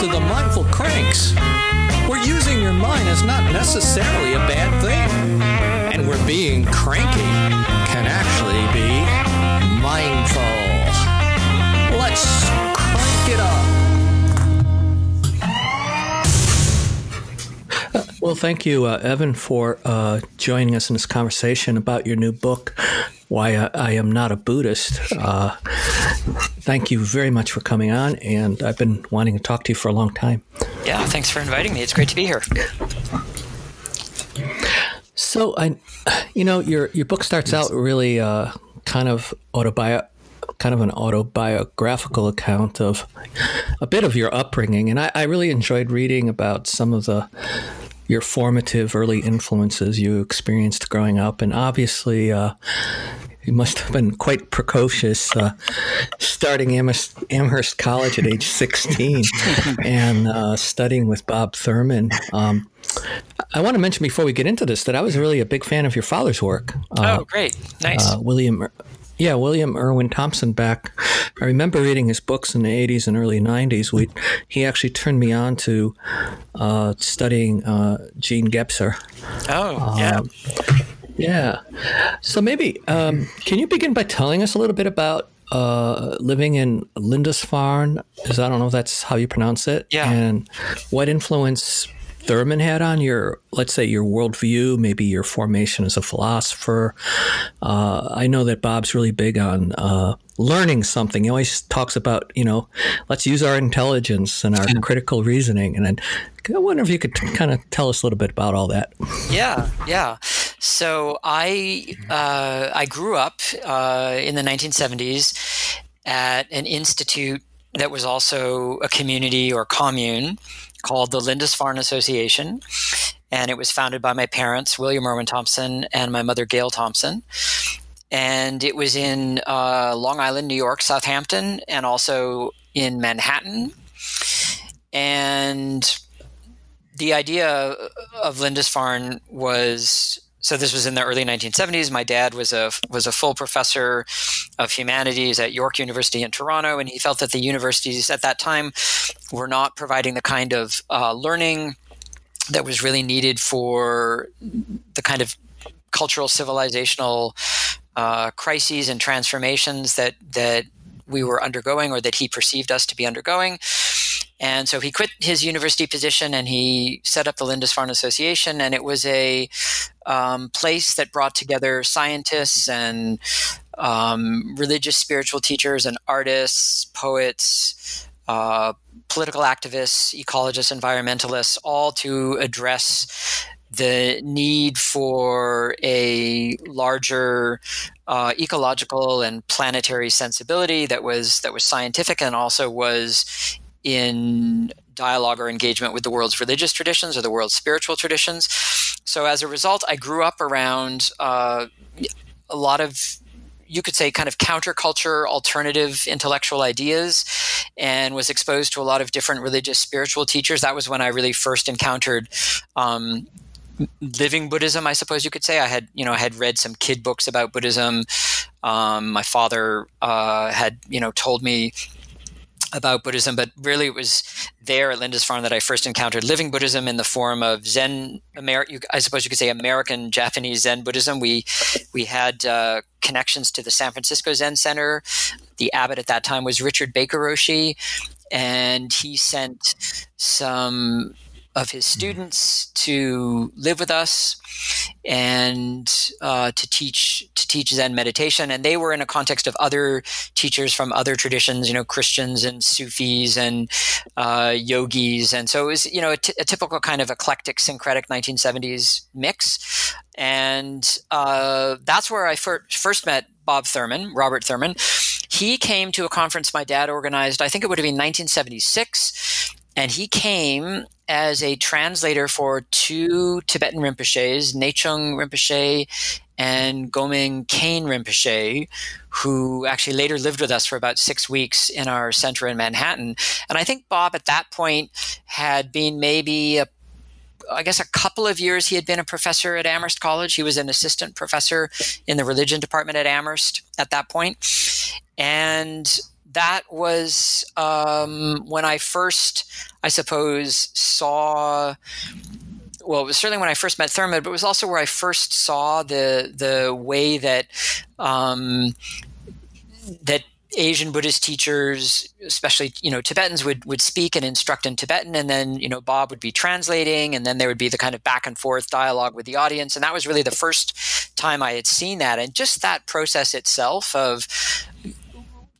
to the mindful cranks, where using your mind is not necessarily a bad thing, and where being cranky can actually be mindful. Let's crank it up. Well, thank you, Evan, for joining us in this conversation about your new book, Why I Am Not a Buddhist. Thank you very much for coming on, and I've been wanting to talk to you for a long time. Yeah, thanks for inviting me. It's great to be here. So, you know, your book starts out really kind of an autobiographical account of a bit of your upbringing, and I really enjoyed reading about some of your formative early influences you experienced growing up, and obviously you must have been quite precocious, starting Amherst College at age 16 and studying with Bob Thurman. I want to mention before we get into this that I was really a big fan of your father's work. Oh, great. Nice. William Irwin Thompson back. I remember reading his books in the 80s and early 90s. He actually turned me on to studying Jean Gebser. Oh, yeah. Yeah. So maybe can you begin by telling us a little bit about living in Lindisfarne, because I don't know if that's how you pronounce it, yeah, and what influence Thurman had on your, let's say, your worldview, maybe your formation as a philosopher. I know that Bob's really big on learning something. He always talks about, you know, let's use our intelligence and our critical reasoning. And I wonder if you could kind of tell us a little bit about all that. Yeah, yeah. So I grew up in the 1970s at an institute that was also a community or commune called the Lindisfarne Association, and it was founded by my parents, William Irwin Thompson, and my mother, Gail Thompson. And it was in Long Island, New York, Southampton, and also in Manhattan. And the idea of Lindisfarne was, so this was in the early 1970s. My dad was a full professor of humanities at York University in Toronto, and he felt that the universities at that time were not providing the kind of learning that was really needed for the kind of cultural, civilizational crises and transformations that we were undergoing, or that he perceived us to be undergoing. And so he quit his university position and he set up the Lindisfarne Association, and it was a place that brought together scientists and religious spiritual teachers and artists, poets, political activists, ecologists, environmentalists, all to address the need for a larger ecological and planetary sensibility that was scientific and also was in dialogue or engagement with the world's religious traditions or the world's spiritual traditions. So as a result, I grew up around a lot of, you could say, kind of counterculture, alternative intellectual ideas, and was exposed to a lot of different religious spiritual teachers. That was when I really first encountered living Buddhism, I suppose you could say. I had read some kid books about Buddhism. My father had, you know, told me about Buddhism, but really it was there at Lindisfarne that I first encountered living Buddhism in the form of Zen, I suppose you could say American, Japanese Zen Buddhism. We had connections to the San Francisco Zen Center. The abbot at that time was Richard Baker Roshi, and he sent some of his students to live with us and to teach Zen meditation, and they were in a context of other teachers from other traditions, you know, Christians and Sufis and yogis, and so it was, you know, a typical kind of eclectic, syncretic 1970s mix, and that's where I first met Bob Thurman, Robert Thurman. He came to a conference my dad organized. I think it would have been 1976. And he came as a translator for two Tibetan Rinpoches, Nechung Rinpoche and Goming Kane Rinpoche, who actually later lived with us for about 6 weeks in our center in Manhattan. And I think Bob at that point had been maybe I guess a couple of years he had been a professor at Amherst College. He was an assistant professor in the religion department at Amherst at that point. And that was when I first, I suppose, saw, well, it was certainly when I first met Thurman, but it was also where I first saw the way that that Asian Buddhist teachers, especially, you know, Tibetans would speak and instruct in Tibetan, and then, you know, Bob would be translating, and then there would be the kind of back and forth dialogue with the audience. And that was really the first time I had seen that. And just that process itself of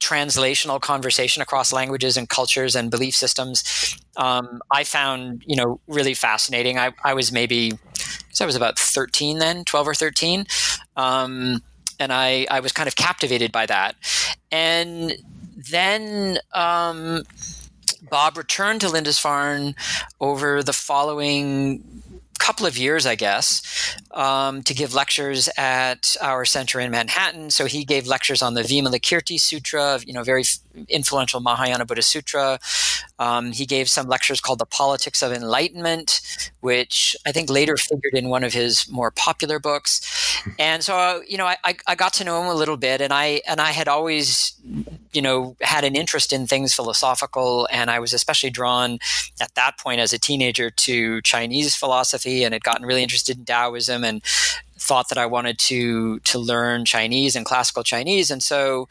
translational conversation across languages and cultures and belief systems, I found, you know, really fascinating. I was maybe, I was about 13 then, 12 or 13. And I was kind of captivated by that. And then Bob returned to Lindisfarne over the following couple of years, I guess, to give lectures at our center in Manhattan. So he gave lectures on the Vimalakirti Sutra, you know, very influential Mahayana Buddhist Sutra. He gave some lectures called The Politics of Enlightenment, which I think later figured in one of his more popular books. And so, you know, I got to know him a little bit, and I had always, you know, had an interest in things philosophical, and I was especially drawn at that point as a teenager to Chinese philosophy, and had gotten really interested in Taoism and thought that I wanted to learn Chinese and classical Chinese. And so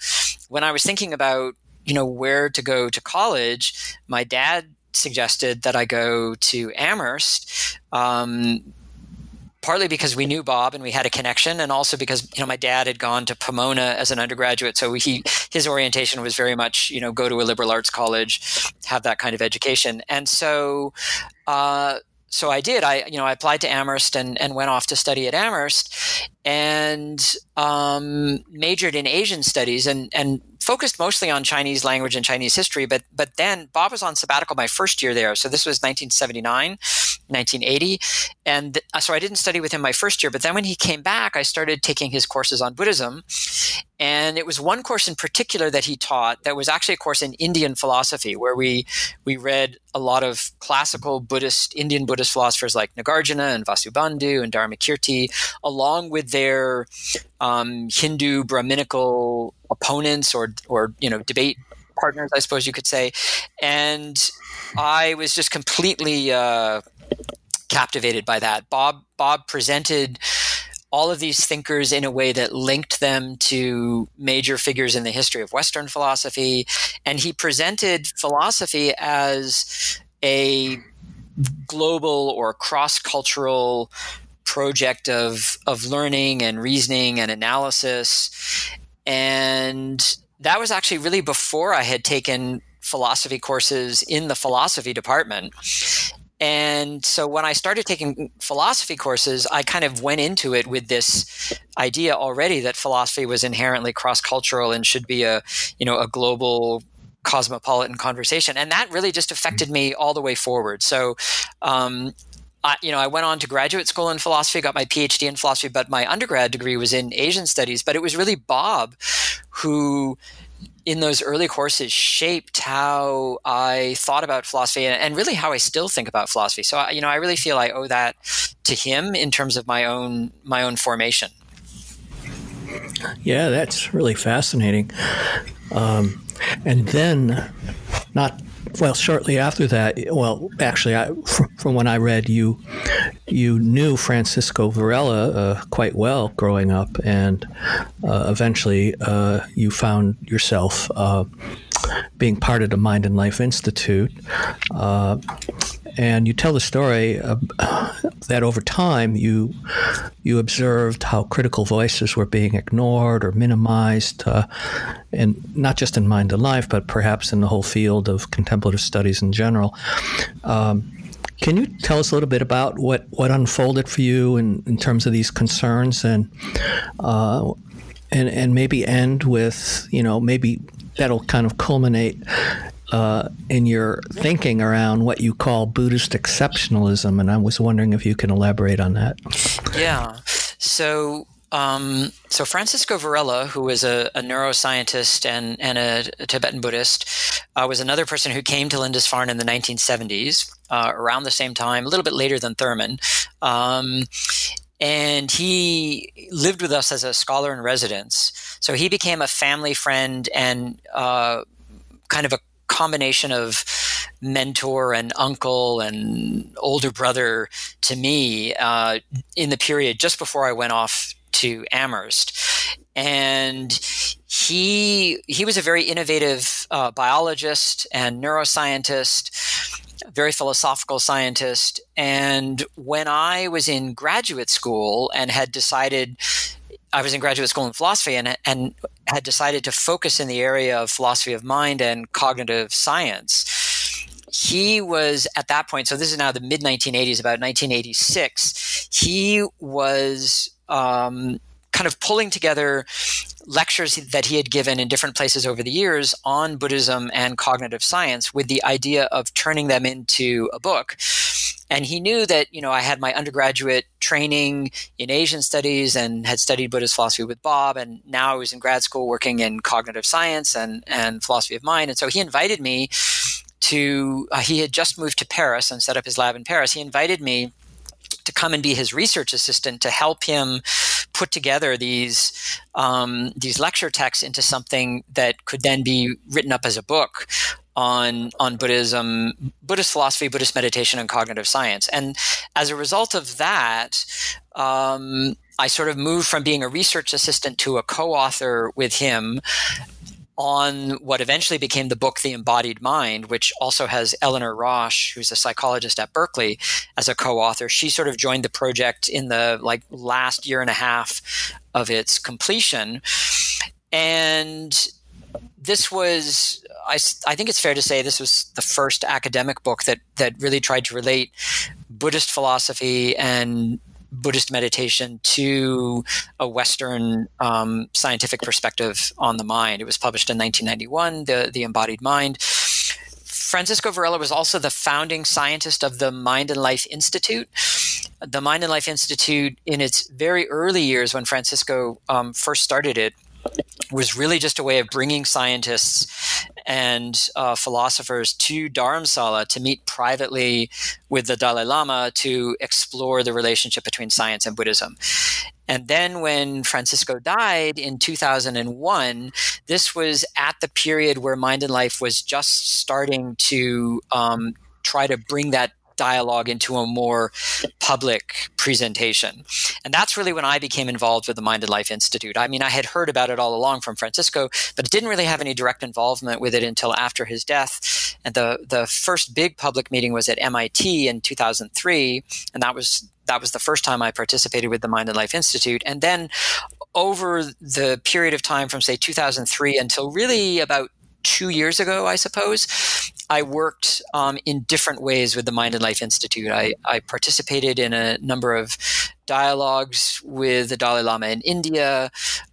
when I was thinking about, you know, where to go to college, my dad suggested that I go to Amherst, partly because we knew Bob and we had a connection, and also because, you know, my dad had gone to Pomona as an undergraduate. So his orientation was very much, you know, go to a liberal arts college, have that kind of education. And so so I did. I applied to Amherst and went off to study at Amherst, and majored in Asian studies and focused mostly on Chinese language and Chinese history. But then Bob was on sabbatical my first year there. So this was 1979, 1980. And so I didn't study with him my first year. But then when he came back, I started taking his courses on Buddhism. And it was one course in particular that he taught that was actually a course in Indian philosophy, where we read a lot of classical Buddhist, Indian Buddhist philosophers like Nagarjuna and Vasubandhu and Dharmakirti, along with their Hindu Brahminical opponents or you know, debate partners, I suppose you could say. And I was just completely captivated by that. Bob presented all of these thinkers in a way that linked them to major figures in the history of Western philosophy, and he presented philosophy as a global or cross-cultural project of learning and reasoning and analysis. And that was actually really before I had taken philosophy courses in the philosophy department. And so when I started taking philosophy courses, I kind of went into it with this idea already that philosophy was inherently cross-cultural and should be a, you know, a global cosmopolitan conversation. And that really just affected me all the way forward. So I went on to graduate school in philosophy, got my PhD in philosophy, but my undergrad degree was in Asian studies. But it was really Bob who, in those early courses, shaped how I thought about philosophy and really how I still think about philosophy. So, you know, I really feel I owe that to him in terms of my own formation. Yeah, that's really fascinating. And then shortly after that, from when I read, you knew Francisco Varela quite well growing up, and eventually you found yourself being part of the Mind and Life Institute. And you tell the story that over time you observed how critical voices were being ignored or minimized, and not just in Mind and Life, but perhaps in the whole field of contemplative studies in general. Can you tell us a little bit about what unfolded for you in terms of these concerns, and maybe end with, you know, maybe that'll kind of culminate in your thinking around what you call Buddhist exceptionalism, and I was wondering if you can elaborate on that. Yeah. So Francisco Varela, who is a neuroscientist and a Tibetan Buddhist, was another person who came to Lindisfarne in the 1970s, around the same time, a little bit later than Thurman. And he lived with us as a scholar in residence. So he became a family friend and kind of a combination of mentor and uncle and older brother to me in the period just before I went off to Amherst. And he was a very innovative biologist and neuroscientist, very philosophical scientist. And when I was in graduate school and had decided – I was in graduate school in philosophy and had decided to focus in the area of philosophy of mind and cognitive science, he was at that point – so this is now the mid-1980s, about 1986 – he was kind of pulling together lectures that he had given in different places over the years on Buddhism and cognitive science with the idea of turning them into a book. And he knew that, you know, I had my undergraduate training in Asian studies and had studied Buddhist philosophy with Bob, and now I was in grad school working in cognitive science and philosophy of mind. And so he invited me to he had just moved to Paris and set up his lab in Paris. He invited me to come and be his research assistant to help him put together these lecture texts into something that could then be written up as a book on Buddhism, Buddhist philosophy, Buddhist meditation, and cognitive science. And as a result of that, I sort of moved from being a research assistant to a co-author with him on what eventually became the book, The Embodied Mind, which also has Eleanor Rosch, who's a psychologist at Berkeley, as a co-author. She sort of joined the project in the last year and a half of its completion. And this was, I think it's fair to say, this was the first academic book that really tried to relate Buddhist philosophy and Buddhist meditation to a Western scientific perspective on the mind. It was published in 1991, The Embodied Mind. Francisco Varela was also the founding scientist of the Mind and Life Institute. The Mind and Life Institute, in its very early years when Francisco first started it, was really just a way of bringing scientists and philosophers to Dharamsala to meet privately with the Dalai Lama to explore the relationship between science and Buddhism. And then when Francisco died in 2001, this was at the period where Mind and Life was just starting to try to bring that dialogue into a more public presentation. And that's really when I became involved with the Mind and Life Institute. I mean, I had heard about it all along from Francisco, but it didn't really have any direct involvement with it until after his death. And the first big public meeting was at MIT in 2003, and that was the first time I participated with the Mind and Life Institute. And then over the period of time from, say, 2003 until really about 2 years ago, I suppose, I worked in different ways with the Mind and Life Institute. I participated in a number of dialogues with the Dalai Lama in India.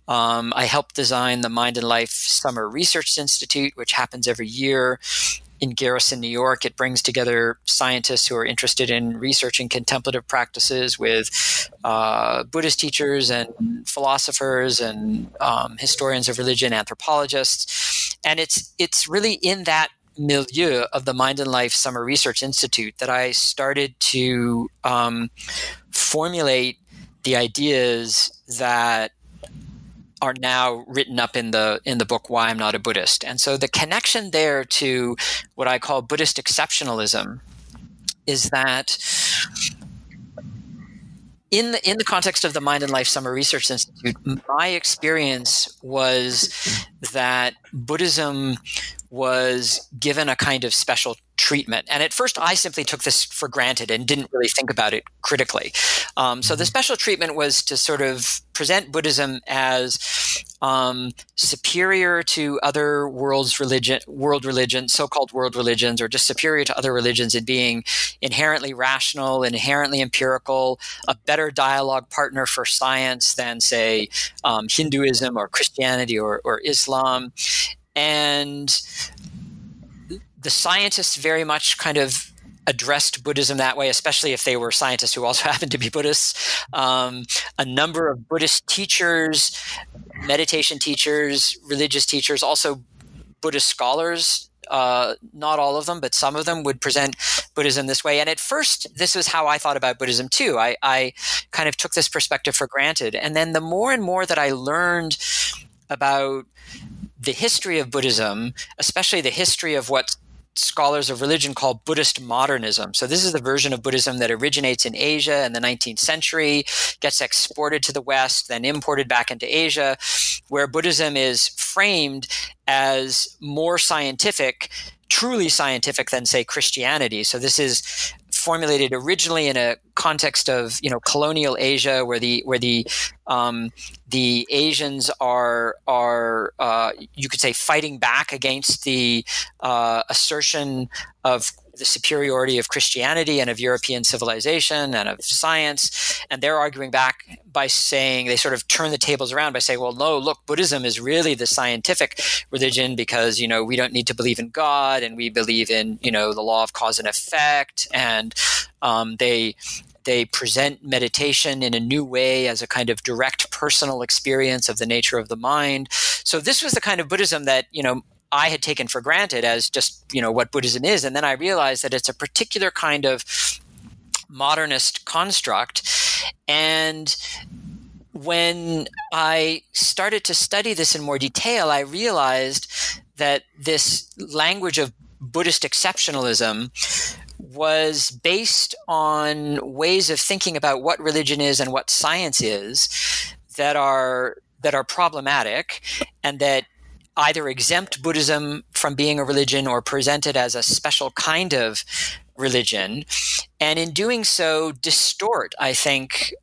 I helped design the Mind and Life Summer Research Institute, which happens every year in Garrison, New York. It brings together scientists who are interested in researching contemplative practices with Buddhist teachers and philosophers and historians of religion, anthropologists. And it's really in that milieu of the Mind and Life Summer Research Institute that I started to formulate the ideas that are now written up in the book, Why I'm Not a Buddhist. And so the connection there to what I call Buddhist exceptionalism is that in the context of the Mind and Life Summer Research Institute, my experience was that Buddhism was given a kind of special treatment. And at first, I simply took this for granted and didn't really think about it critically. So the special treatment was to sort of present Buddhism as superior to other so-called world religions, or just superior to other religions in being inherently rational, inherently empirical, a better dialogue partner for science than, say, Hinduism or Christianity or Islam. And the scientists very much kind of addressed Buddhism that way, especially if they were scientists who also happened to be Buddhists. A number of Buddhist teachers, meditation teachers, religious teachers, also Buddhist scholars, not all of them, but some of them, would present Buddhism this way. And at first, this was how I thought about Buddhism too. I kind of took this perspective for granted. And then the more and more that I learned about the history of Buddhism, especially the history of what scholars of religion call Buddhist modernism. So this is the version of Buddhism that originates in Asia in the 19th century, gets exported to the West, then imported back into Asia, where Buddhism is framed as more scientific, truly scientific than, say, Christianity. So this is formulated originally in a context of, you know, colonial Asia, where the Asians are you could say fighting back against the assertion of the superiority of Christianity and of European civilization and of science, and they're arguing back by saying, they sort of turn the tables around by saying, well, no, look, Buddhism is really the scientific religion because, you know, we don't need to believe in God and we believe in, you know, the law of cause and effect, and they present meditation in a new way as a kind of direct personal experience of the nature of the mind. So this was the kind of Buddhism that, you know, I had taken for granted as just, you know, what Buddhism is. And then I realized that it's a particular kind of modernist construct. And when I started to study this in more detail, I realized that this language of Buddhist exceptionalism was based on ways of thinking about what religion is and what science is that are problematic, and that either exempt Buddhism from being a religion or present it as a special kind of religion, and in doing so distort, I think,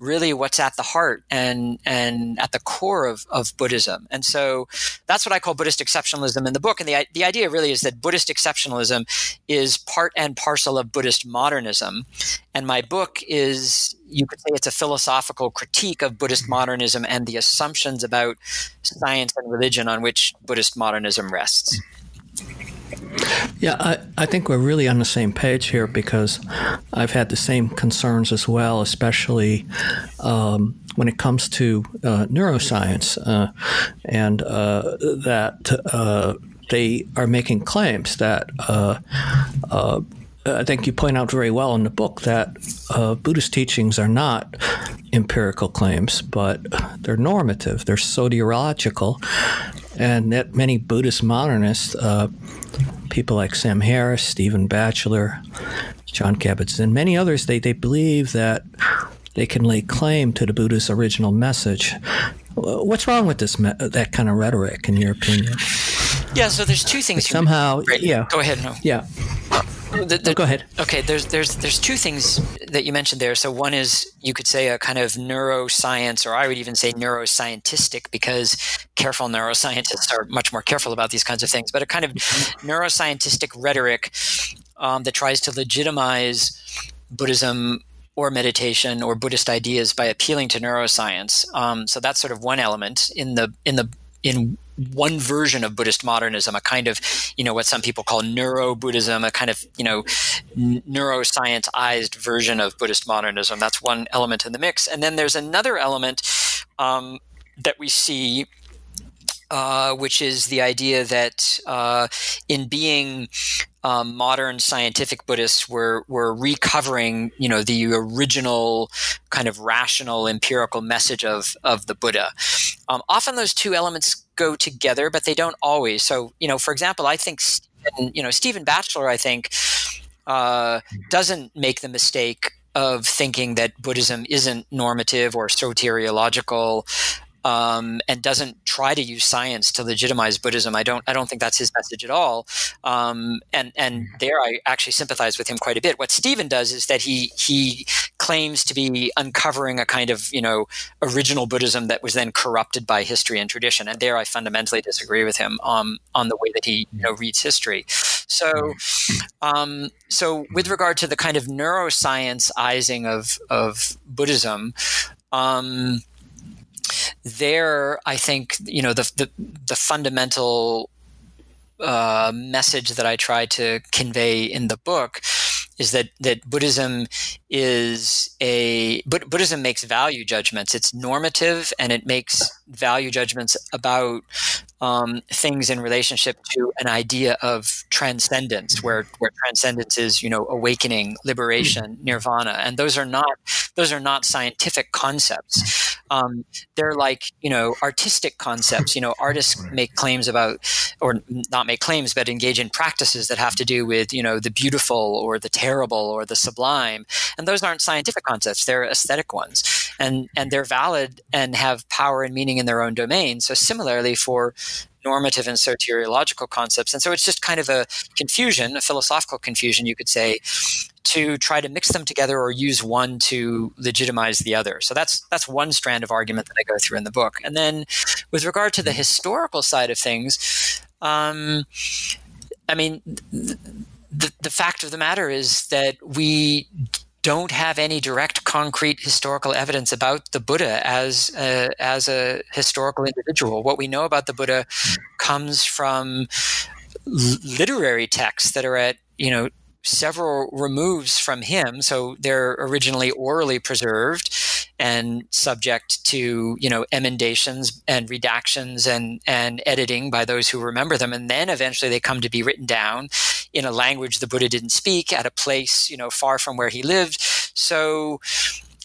really what's at the heart and at the core of Buddhism. And so that's what I call Buddhist exceptionalism in the book. And the idea really is that Buddhist exceptionalism is part and parcel of Buddhist modernism. And my book is, you could say, it's a philosophical critique of Buddhist modernism and the assumptions about science and religion on which Buddhist modernism rests. Yeah, I think we're really on the same page here because I've had the same concerns as well, especially when it comes to neuroscience and that they are making claims that I think you point out very well in the book that Buddhist teachings are not empirical claims, but they're normative, they're soteriological, and that many Buddhist modernists, people like Sam Harris, Stephen Batchelor, John Kabat-Zinn, and many others, they believe that they can lay claim to the Buddha's original message. What's wrong with this that kind of rhetoric, in your opinion? Yeah, so there's two things. Somehow, right. Yeah. Go ahead. No. Yeah. Go ahead. Okay, there's two things that you mentioned there. So one is, you could say, a kind of neuroscience, or I would even say neuroscientistic, because careful neuroscientists are much more careful about these kinds of things, but a kind of neuroscientistic rhetoric that tries to legitimize Buddhism or meditation or Buddhist ideas by appealing to neuroscience. So that's sort of one element in one version of Buddhist modernism, a kind of, you know, what some people call neuro-Buddhism, a kind of, you know, neuroscience-ized version of Buddhist modernism. That's one element in the mix. And then there's another element that we see, which is the idea that in being modern scientific Buddhists, we're recovering, you know, the original kind of rational empirical message of the Buddha. Often those two elements go together, but they don't always. So, you know, for example, I think, Stephen Batchelor, I think, doesn't make the mistake of thinking that Buddhism isn't normative or soteriological, and doesn't try to use science to legitimize Buddhism. I don't think that's his message at all. And there I actually sympathize with him quite a bit. What Stephen does is that he claims to be uncovering a kind of, you know, original Buddhism that was then corrupted by history and tradition. And there I fundamentally disagree with him on the way that he, you know, reads history. So with regard to the kind of neuroscience-izing of Buddhism, there, I think, you know, the fundamental message that I try to convey in the book is that Buddhism is Buddhism makes value judgments. It's normative, and it makes value judgments about things in relationship to an idea of transcendence, where transcendence is, awakening, liberation, nirvana, and those are not scientific concepts. They're like, artistic concepts. Artists make claims about, or not make claims, but engage in practices that have to do with, the beautiful or the terrible or the sublime. And those aren't scientific concepts. They're aesthetic ones. And they're valid and have power and meaning in their own domain. So similarly for normative and soteriological concepts. And so it's just kind of a confusion, a philosophical confusion, you could say, to try to mix them together or use one to legitimize the other. So that's one strand of argument that I go through in the book. And then with regard to the historical side of things, the fact of the matter is that we don't have any direct, concrete historical evidence about the Buddha as a historical individual. What we know about the Buddha comes from literary texts that are at, several removes from him. So they're originally orally preserved and subject to, emendations and redactions and editing by those who remember them. And then eventually they come to be written down in a language the Buddha didn't speak, at a place, far from where he lived. So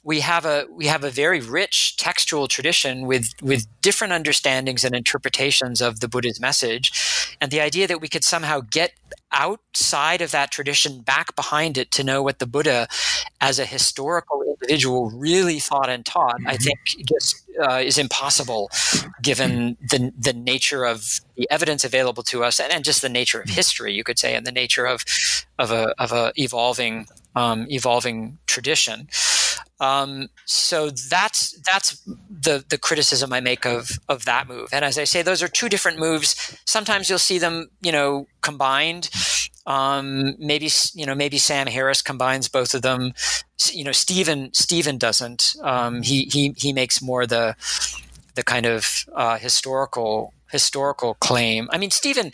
we have a very rich textual tradition with different understandings and interpretations of the Buddha's message. And the idea that we could somehow get outside of that tradition, back behind it, to know what the Buddha as a historical individual really thought and taught, I think just is impossible given the nature of the evidence available to us and just the nature of history, you could say, and the nature of a evolving tradition. So that's the criticism I make of that move. And as I say, those are two different moves. Sometimes you'll see them, combined. Maybe Sam Harris combines both of them. Stephen doesn't. He makes more the kind of historical claim. I mean, Stephen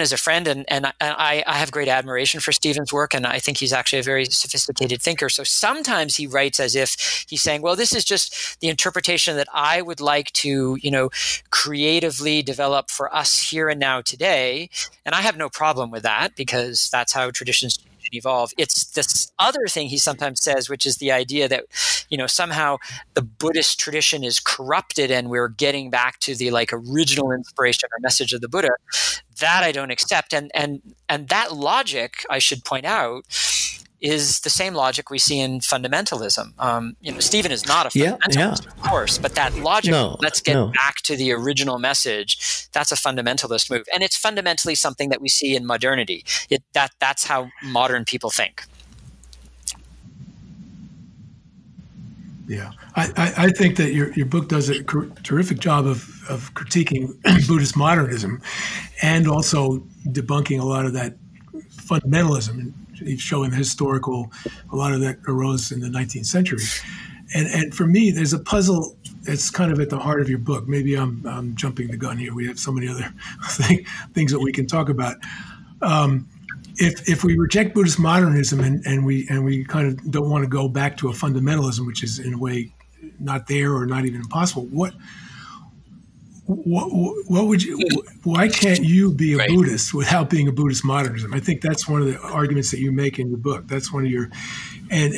is a friend, and I have great admiration for Stephen's work, and I think he's actually a very sophisticated thinker. So sometimes he writes as if he's saying, well, this is just the interpretation that I would like to, creatively develop for us here and now today. And I have no problem with that, because that's how traditions evolve. It's this other thing he sometimes says, which is the idea that, somehow the Buddhist tradition is corrupted and we're getting back to the original inspiration or message of the Buddha. That I don't accept. And that logic, I should point out, is the same logic we see in fundamentalism. Stephen is not a fundamentalist, of course, but that logic, let's get back to the original message, that's a fundamentalist move. And it's fundamentally something that we see in modernity. That's how modern people think. Yeah, I think that your book does a terrific job of critiquing Buddhist modernism and also debunking a lot of that fundamentalism, showing the historical, a lot of that arose in the 19th century. And for me, there's a puzzle that's kind of at the heart of your book. Maybe I'm jumping the gun here. We have so many other things that we can talk about. If we reject Buddhist modernism and we kind of don't want to go back to a fundamentalism, which is in a way not there or not even impossible, what would you? Why can't you be a Buddhist without being a Buddhist modernism? I think that's one of the arguments that you make in your book. That's one of your, and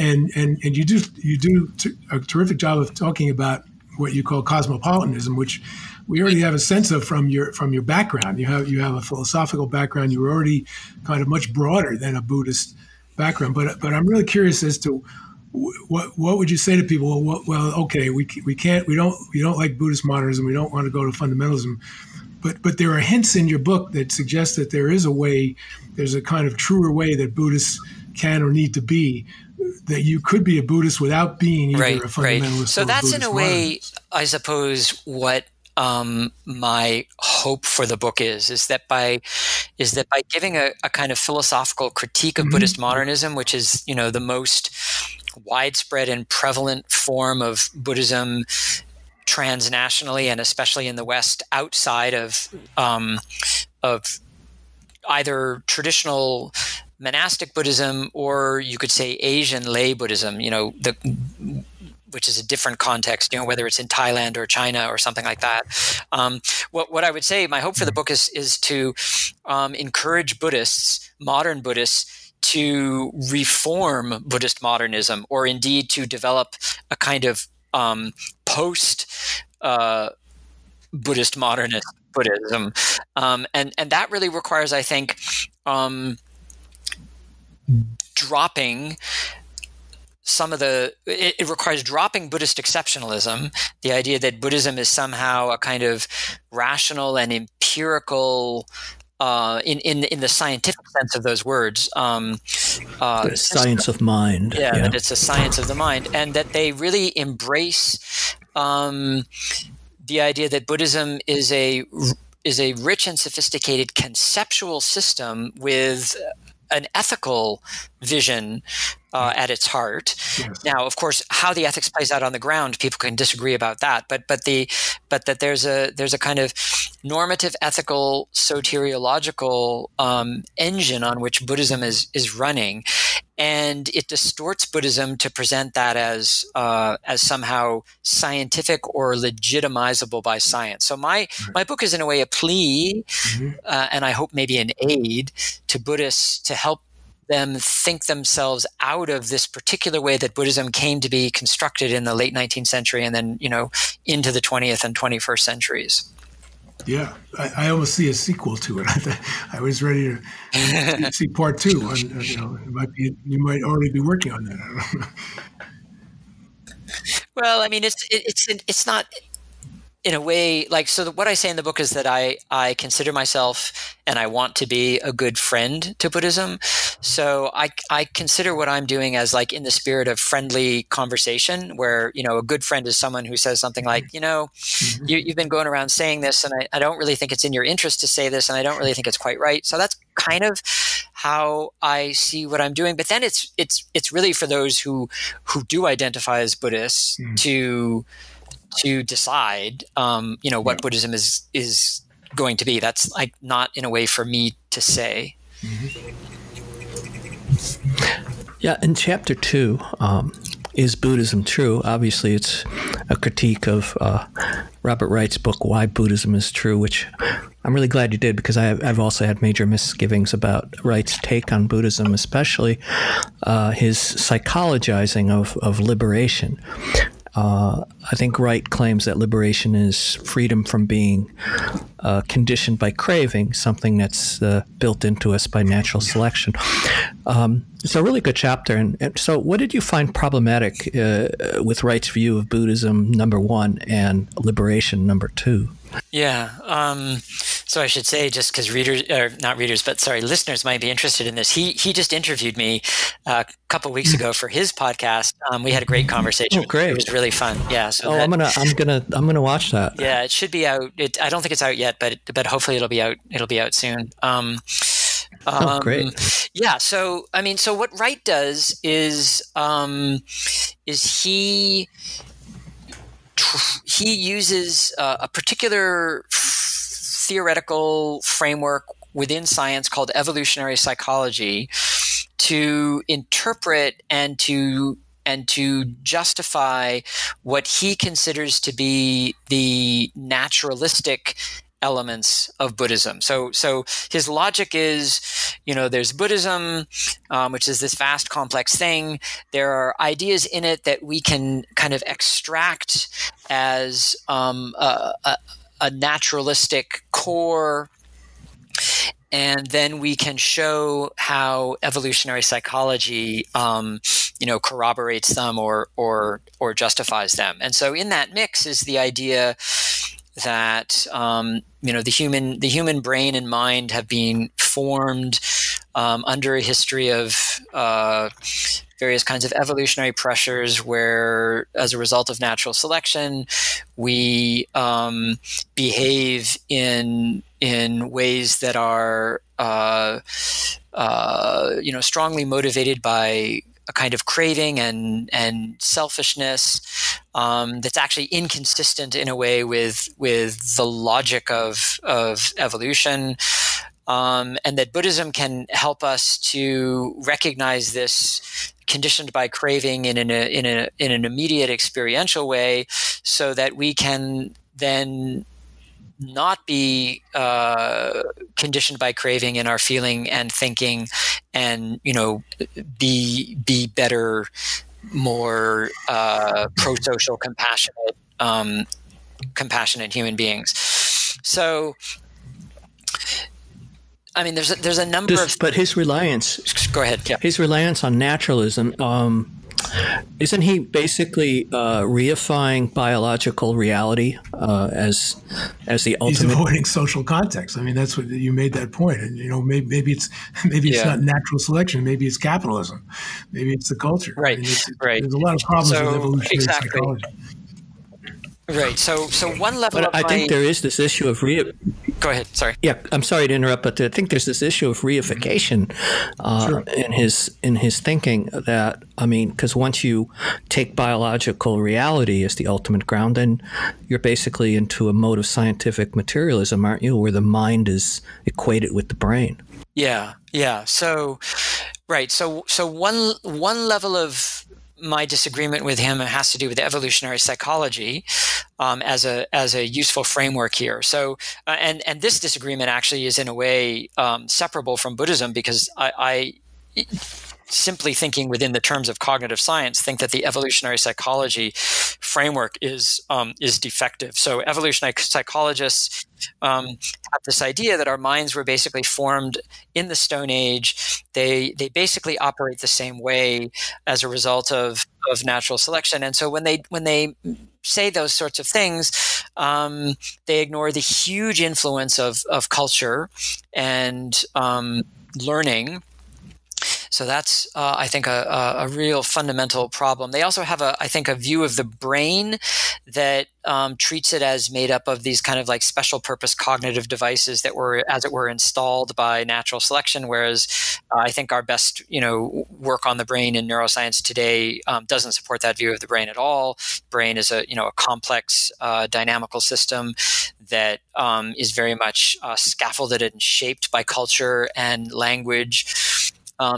you do a terrific job of talking about what you call cosmopolitanism, which we already have a sense of from your background. You have a philosophical background. You're already kind of much broader than a Buddhist background. But I'm really curious as to what would you say to people? Well, okay, we don't like Buddhist modernism. We don't want to go to fundamentalism, but there are hints in your book that suggest that there is a way, there's a kind of truer way that Buddhists can or need to be, that you could be a Buddhist without being either a fundamentalist. Right. So that's in a way, I suppose, what my hope for the book is that by giving a kind of philosophical critique of Buddhist modernism, which is the most widespread and prevalent form of Buddhism transnationally and especially in the West, outside of either traditional monastic Buddhism, or you could say Asian lay Buddhism, you know, which is a different context, you know, whether it's in Thailand or China or something like that. What I would say, my hope for the book is to encourage Buddhists, modern Buddhists, to reform Buddhist modernism, or indeed to develop a kind of post-Buddhist modernist Buddhism. And that really requires, I think, dropping some of the – it requires dropping Buddhist exceptionalism, the idea that Buddhism is somehow a kind of rational and empirical in the scientific sense of those words. Science of mind. Yeah, yeah, that it's a science of the mind, and that they really embrace the idea that Buddhism is a rich and sophisticated conceptual system with an ethical vision at its heart. Yes. Now, of course, how the ethics plays out on the ground, people can disagree about that. But that there's a kind of normative, ethical, soteriological engine on which Buddhism is running, and it distorts Buddhism to present that as somehow scientific or legitimizable by science. So my book is in a way a plea, and I hope maybe an aid to Buddhists to help them think themselves out of this particular way that Buddhism came to be constructed in the late 19th century and then, you know, into the 20th and 21st centuries. Yeah, I almost see a sequel to it. I was ready to see part two. You know, you might already be working on that. I don't know. Well, I mean, it's not in a way like, so what I say in the book is that I consider myself and I want to be a good friend to Buddhism. So I consider what I'm doing as like in the spirit of friendly conversation, where, you know, a good friend is someone who says something like, you know, you've been going around saying this, and I don't really think it's in your interest to say this, and I don't really think it's quite right. So that's kind of how I see what I'm doing. But then it's really for those who do identify as Buddhists to decide, you know, what Buddhism is going to be. That's like not in a way for me to say. Yeah, in chapter 2, is Buddhism true? Obviously, it's a critique of Robert Wright's book, Why Buddhism is True, which I'm really glad you did, because I've also had major misgivings about Wright's take on Buddhism, especially his psychologizing of liberation. I think Wright claims that liberation is freedom from being conditioned by craving, something that's built into us by natural selection. It's a really good chapter. And so what did you find problematic with Wright's view of Buddhism, number one, and liberation, number two? Yeah. So I should say, just because readers, or not readers, but sorry, listeners might be interested in this. He just interviewed me a couple weeks ago for his podcast. We had a great conversation. Oh, great! It was really fun. Yeah. So I'm gonna watch that. Yeah, it should be out. I don't think it's out yet, but hopefully it'll be out. It'll be out soon. Oh, great. Yeah. So I mean, so what Wright does is he uses a particular theoretical framework within science called evolutionary psychology to interpret and to justify what he considers to be the naturalistic elements of Buddhism. So his logic is, you know, there's Buddhism, which is this vast, complex thing. There are ideas in it that we can kind of extract as a naturalistic core, and then we can show how evolutionary psychology, you know, corroborates them or justifies them. And so in that mix is the idea that you know, the human brain and mind have been formed under a history of various kinds of evolutionary pressures, where as a result of natural selection we behave in ways that are you know, strongly motivated by a kind of craving and selfishness that's actually inconsistent in a way with the logic of evolution. and that Buddhism can help us to recognize this conditioned by craving in an immediate experiential way, so that we can then not be conditioned by craving in our feeling and thinking, and be better, more pro-social, compassionate human beings. So, I mean, there's a number of. But his reliance. Go ahead. Yeah. His reliance on naturalism. Isn't he basically reifying biological reality as the ultimate? He's avoiding social context. I mean, that's what you made that point. And maybe it's not natural selection. Maybe it's capitalism. Maybe it's the culture. Right. I mean, there's a lot of problems with evolutionary psychology. Right. So one level. But I think there is this issue of Go ahead. Sorry. Yeah, I'm sorry to interrupt, but I think there's this issue of reification in his thinking. That, I mean, because once you take biological reality as the ultimate ground, then you're basically into a mode of scientific materialism, aren't you? Where the mind is equated with the brain. Yeah. Yeah. So, right. So one level of my disagreement with him has to do with evolutionary psychology as a useful framework here. So, and this disagreement actually is in a way separable from Buddhism, because I simply thinking within the terms of cognitive science, think that the evolutionary psychology framework is defective. So evolutionary psychologists have this idea that our minds were basically formed in the Stone Age. They basically operate the same way as a result of natural selection. And so when they say those sorts of things, they ignore the huge influence of culture and learning. So that's, I think, a real fundamental problem. They also have, I think, a view of the brain that treats it as made up of these kind of like special purpose cognitive devices that were, as it were, installed by natural selection, whereas I think our best, work on the brain in neuroscience today doesn't support that view of the brain at all. Brain is a complex dynamical system that is very much scaffolded and shaped by culture and language.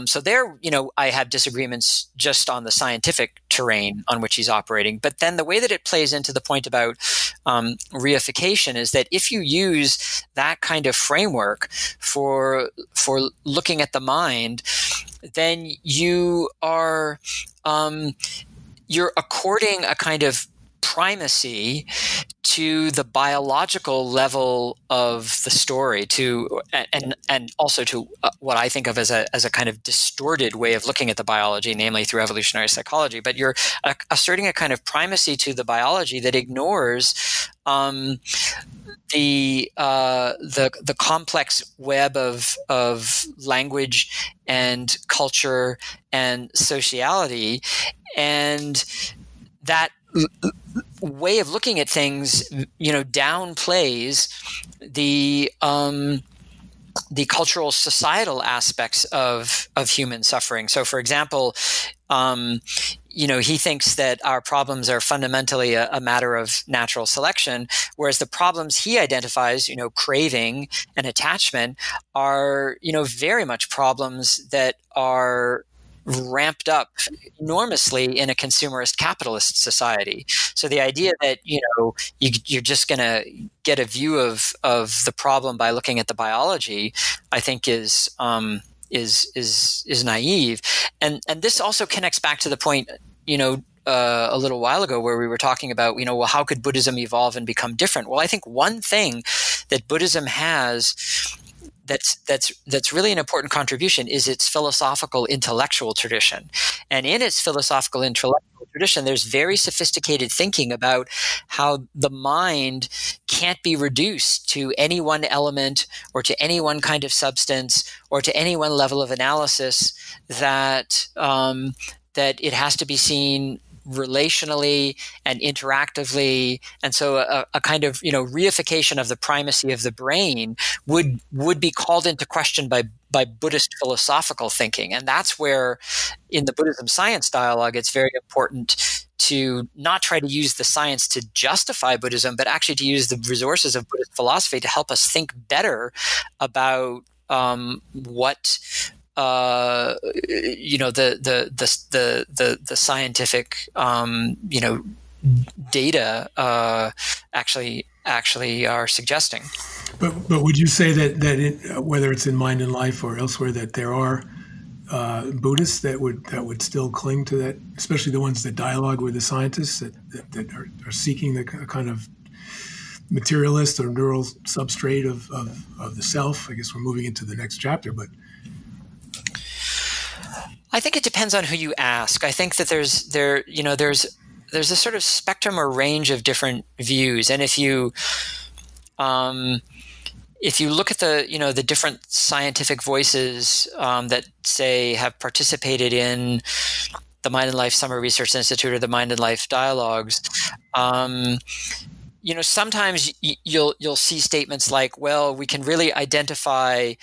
So there, I have disagreements just on the scientific terrain on which he's operating. But then the way that it plays into the point about reification is that if you use that kind of framework for looking at the mind, then you are you're according a kind of primacy to the biological level of the story, and also to what I think of as a kind of distorted way of looking at the biology, namely through evolutionary psychology. But you're asserting a kind of primacy to the biology that ignores the complex web of language and culture and sociality, and that way of looking at things, downplays the cultural societal aspects of human suffering. So, for example, he thinks that our problems are fundamentally a matter of natural selection, whereas the problems he identifies, craving and attachment, are, very much problems that are ramped up enormously in a consumerist capitalist society. So the idea that you're just going to get a view of the problem by looking at the biology, I think is naive. And this also connects back to the point a little while ago where we were talking about well, how could Buddhism evolve and become different? Well, I think one thing that Buddhism has that's really an important contribution is its philosophical intellectual tradition. And in its philosophical intellectual tradition, there's very sophisticated thinking about how the mind can't be reduced to any one element or to any one kind of substance or to any one level of analysis, that that it has to be seen relationally and interactively. And so a kind of reification of the primacy of the brain would be called into question by Buddhist philosophical thinking. And that's where in the Buddhism science dialogue it's very important to not try to use the science to justify Buddhism, but actually to use the resources of Buddhist philosophy to help us think better about what the scientific data actually are suggesting. But would you say that whether it's in Mind and Life or elsewhere, that there are Buddhists that would still cling to that, especially the ones that dialogue with the scientists that are seeking the kind of materialist or neural substrate of the self? I guess we're moving into the next chapter, but I think it depends on who you ask. I think that there's a sort of spectrum or range of different views, and if you look at the different scientific voices that say have participated in the Mind and Life Summer Research Institute or the Mind and Life Dialogues, sometimes you'll see statements like, "Well, we can really identify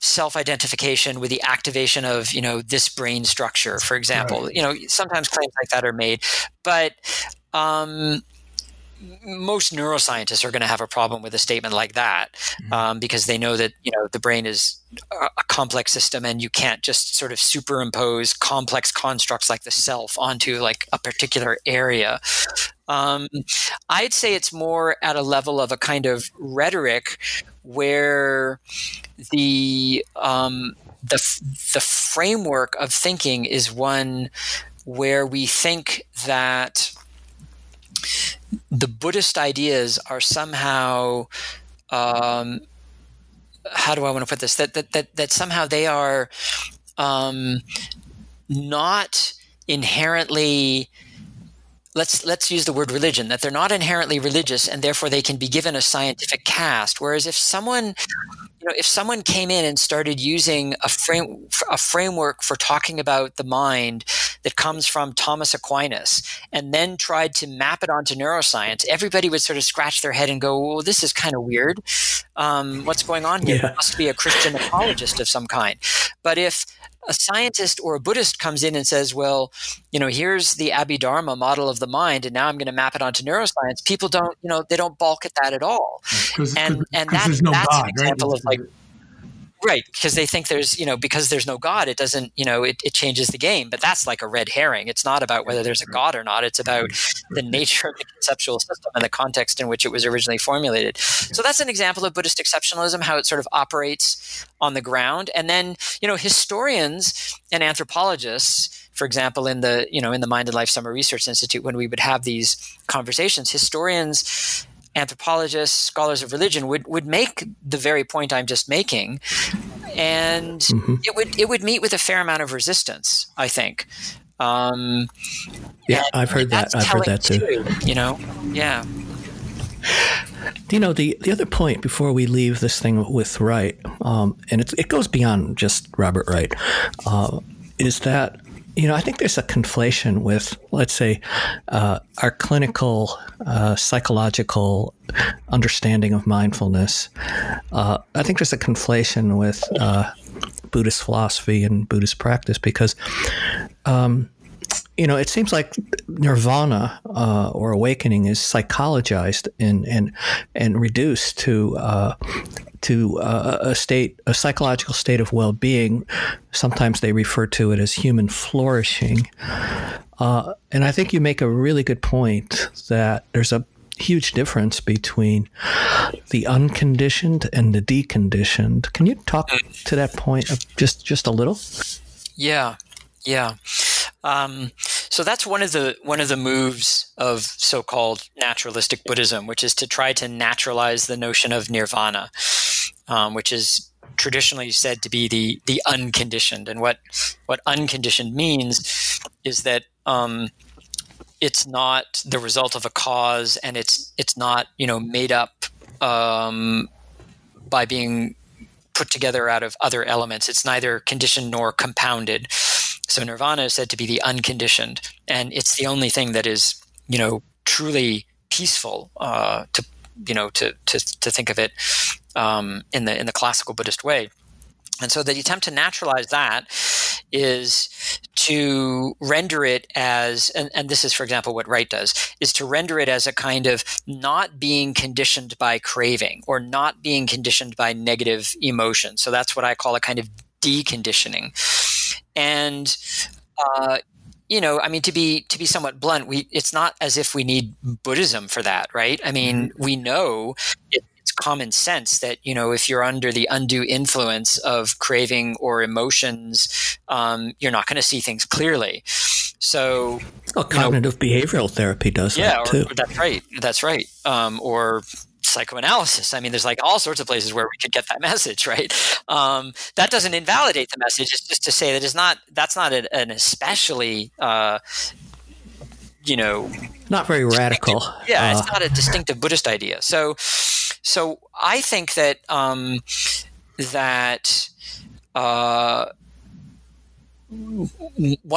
self-identification with the activation of this brain structure," for example. Right. Sometimes claims like that are made, but most neuroscientists are going to have a problem with a statement like that, because they know that the brain is a complex system, and you can't just sort of superimpose complex constructs like the self onto like a particular area. I'd say it's more at a level of a kind of rhetoric where the framework of thinking is one where we think that the Buddhist ideas are somehow, how do I want to put this? That somehow they are not inherently. Let's use the word religion. That they're not inherently religious, and therefore they can be given a scientific cast. Whereas if someone, if someone came in and started using a framework for talking about the mind that comes from Thomas Aquinas, and then tried to map it onto neuroscience, everybody would sort of scratch their head and go, "Well, this is kind of weird. What's going on here? Yeah. There must be a Christian apologist of some kind." But if a scientist or a Buddhist comes in and says, "Well, here's the Abhidharma model of the mind, and now I'm going to map it onto neuroscience," people don't, they don't balk at that at all. Because that's an example of like, right, because they think there's, because there's no God, it doesn't, it changes the game. But that's like a red herring. It's not about whether there's a God or not. It's about the nature of the conceptual system and the context in which it was originally formulated. So that's an example of Buddhist exceptionalism, how it sort of operates on the ground. And then, historians and anthropologists, for example, in the Mind and Life Summer Research Institute, when we would have these conversations, historians, anthropologists, scholars of religion would make the very point I'm just making, and it would meet with a fair amount of resistance, I think. Yeah, I've heard that. I've heard that too. Yeah. The other point before we leave this thing with Wright, and it goes beyond just Robert Wright, is that I think there's a conflation with, let's say, our clinical psychological understanding of mindfulness. I think there's a conflation with Buddhist philosophy and Buddhist practice because, it seems like nirvana or awakening is psychologized and reduced to a psychological state of well-being. Sometimes they refer to it as human flourishing. And I think you make a really good point that there's a huge difference between the unconditioned and the deconditioned. Can you talk to that point just a little? Yeah. So that's one of the moves of so-called naturalistic Buddhism, which is to try to naturalize the notion of nirvana, which is traditionally said to be the unconditioned. And what unconditioned means is that it's not the result of a cause, and it's not made up by being put together out of other elements. It's neither conditioned nor compounded. So nirvana is said to be the unconditioned, and it's the only thing that is, truly peaceful. To think of it in the classical Buddhist way, And so the attempt to naturalize that is to render it as, and this is, for example, what Wright does, is to render it as a kind of not being conditioned by craving or not being conditioned by negative emotion. So that's what I call a kind of deconditioning. And, you know, I mean, to be somewhat blunt, it's not as if we need Buddhism for that, right? I mean, we know it's common sense that, you know, if you're under the undue influence of craving or emotions, you're not going to see things clearly. So, well, cognitive behavioral therapy does that too. That's right. That's right. Or psychoanalysis. I mean, there's like all sorts of places where we could get that message, right? That doesn't invalidate the message. It's just to say that that's not an especially, you know, not very radical. Yeah, it's not a distinctive Buddhist idea. So I think that one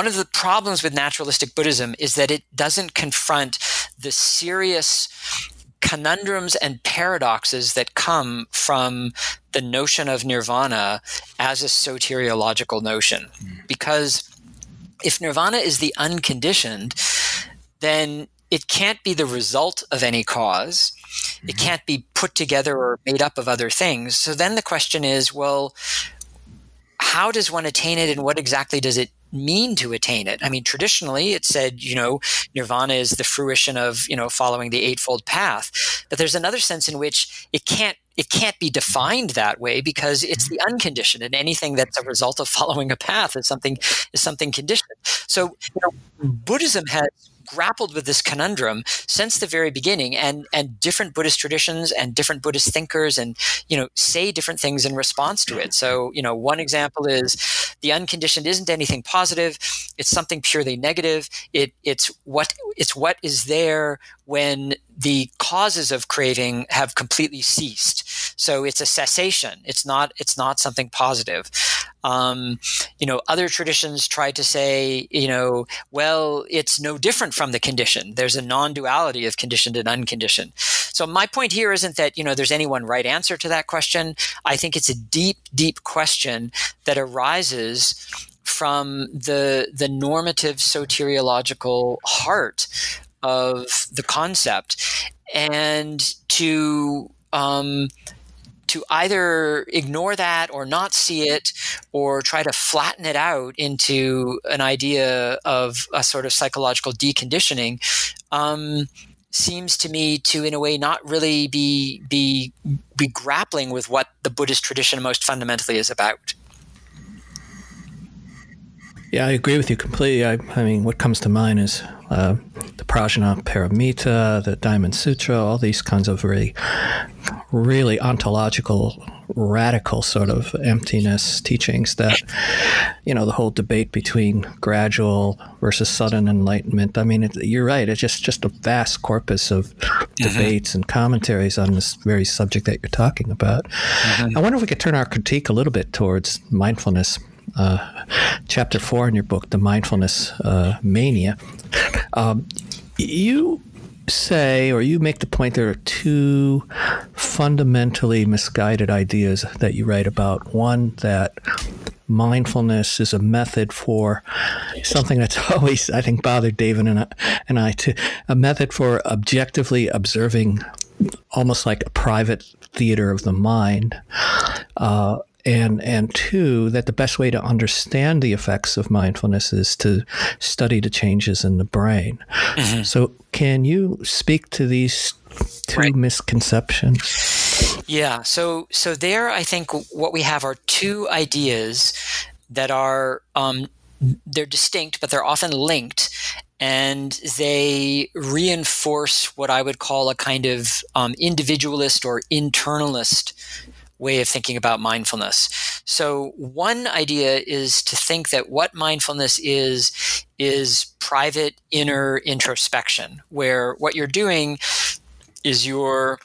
of the problems with naturalistic Buddhism is that it doesn't confront the serious conundrums and paradoxes that come from the notion of nirvana as a soteriological notion. Because if nirvana is the unconditioned, then it can't be the result of any cause. It can't be put together or made up of other things. So then the question is, well, how does one attain it, and what exactly does it mean to attain it? I mean, traditionally it said, you know, nirvana is the fruition of, you know, following the eightfold path. But there's another sense in which it can't be defined that way, because it's the unconditioned, and anything that's a result of following a path is something conditioned. So, you know, Buddhism has grappled with this conundrum since the very beginning, and different Buddhist traditions and different Buddhist thinkers, and, you know, say different things in response to it. So, you know, one example is the unconditioned isn't anything positive; it's something purely negative. It's what is there when the causes of craving have completely ceased. So it's a cessation. It's not something positive. You know, other traditions try to say, you know, well, it's no different from the conditioned. There's a non-duality of conditioned and unconditioned. So my point here isn't that, you know, there's any one right answer to that question. I think it's a deep, deep question that arises from the normative soteriological heart of the concept, and to either ignore that or not see it, or try to flatten it out into an idea of a sort of psychological deconditioning, seems to me to, in a way, not really be grappling with what the Buddhist tradition most fundamentally is about. Yeah, I agree with you completely. I mean, what comes to mind is the Prajnaparamita, the Diamond Sutra, all these kinds of really, really ontological, radical sort of emptiness teachings that, you know, the whole debate between gradual versus sudden enlightenment. I mean, you're right. It's just a vast corpus of debates and commentaries on this very subject that you're talking about. I wonder if we could turn our critique a little bit towards mindfulness. Chapter 4 in your book, The Mindfulness Mania, you say, or you make the point, there are two fundamentally misguided ideas that you write about. One, that mindfulness is a method for something that's always, I think, bothered David and I too, a method for objectively observing almost like a private theater of the mind. And two, that the best way to understand the effects of mindfulness is to study the changes in the brain. So can you speak to these two misconceptions? Yeah. So there, I think what we have are two ideas that are they're distinct, but they're often linked, and they reinforce what I would call a kind of individualist or internalist way of thinking about mindfulness. So one idea is to think that what mindfulness is private inner introspection, where what you're doing is you're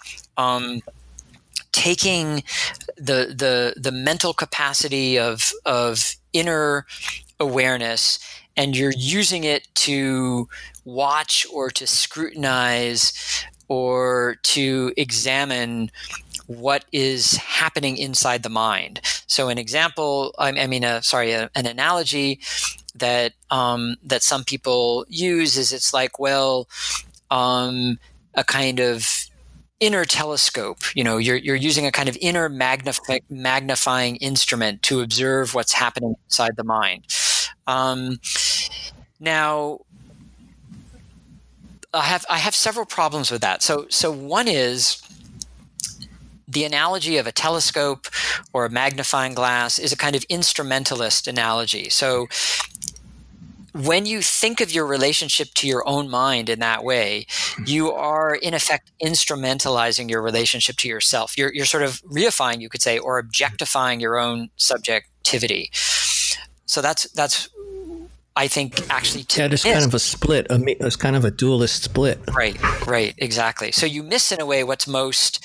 taking the mental capacity of inner awareness, and you're using it to watch or to scrutinize or to examine what is happening inside the mind. So an example, an analogy that that some people use is it's like, well, a kind of inner telescope. You know, you're using a kind of inner magnifying instrument to observe what's happening inside the mind. Now, I have several problems with that. So one is, the analogy of a telescope or a magnifying glass is a kind of instrumentalist analogy. So when you think of your relationship to your own mind in that way, you are in effect instrumentalizing your relationship to yourself. You're sort of reifying, you could say, or objectifying your own subjectivity. So that's I think actually it's kind of a split. It's kind of a dualist split. Right, exactly. So you miss in a way what's most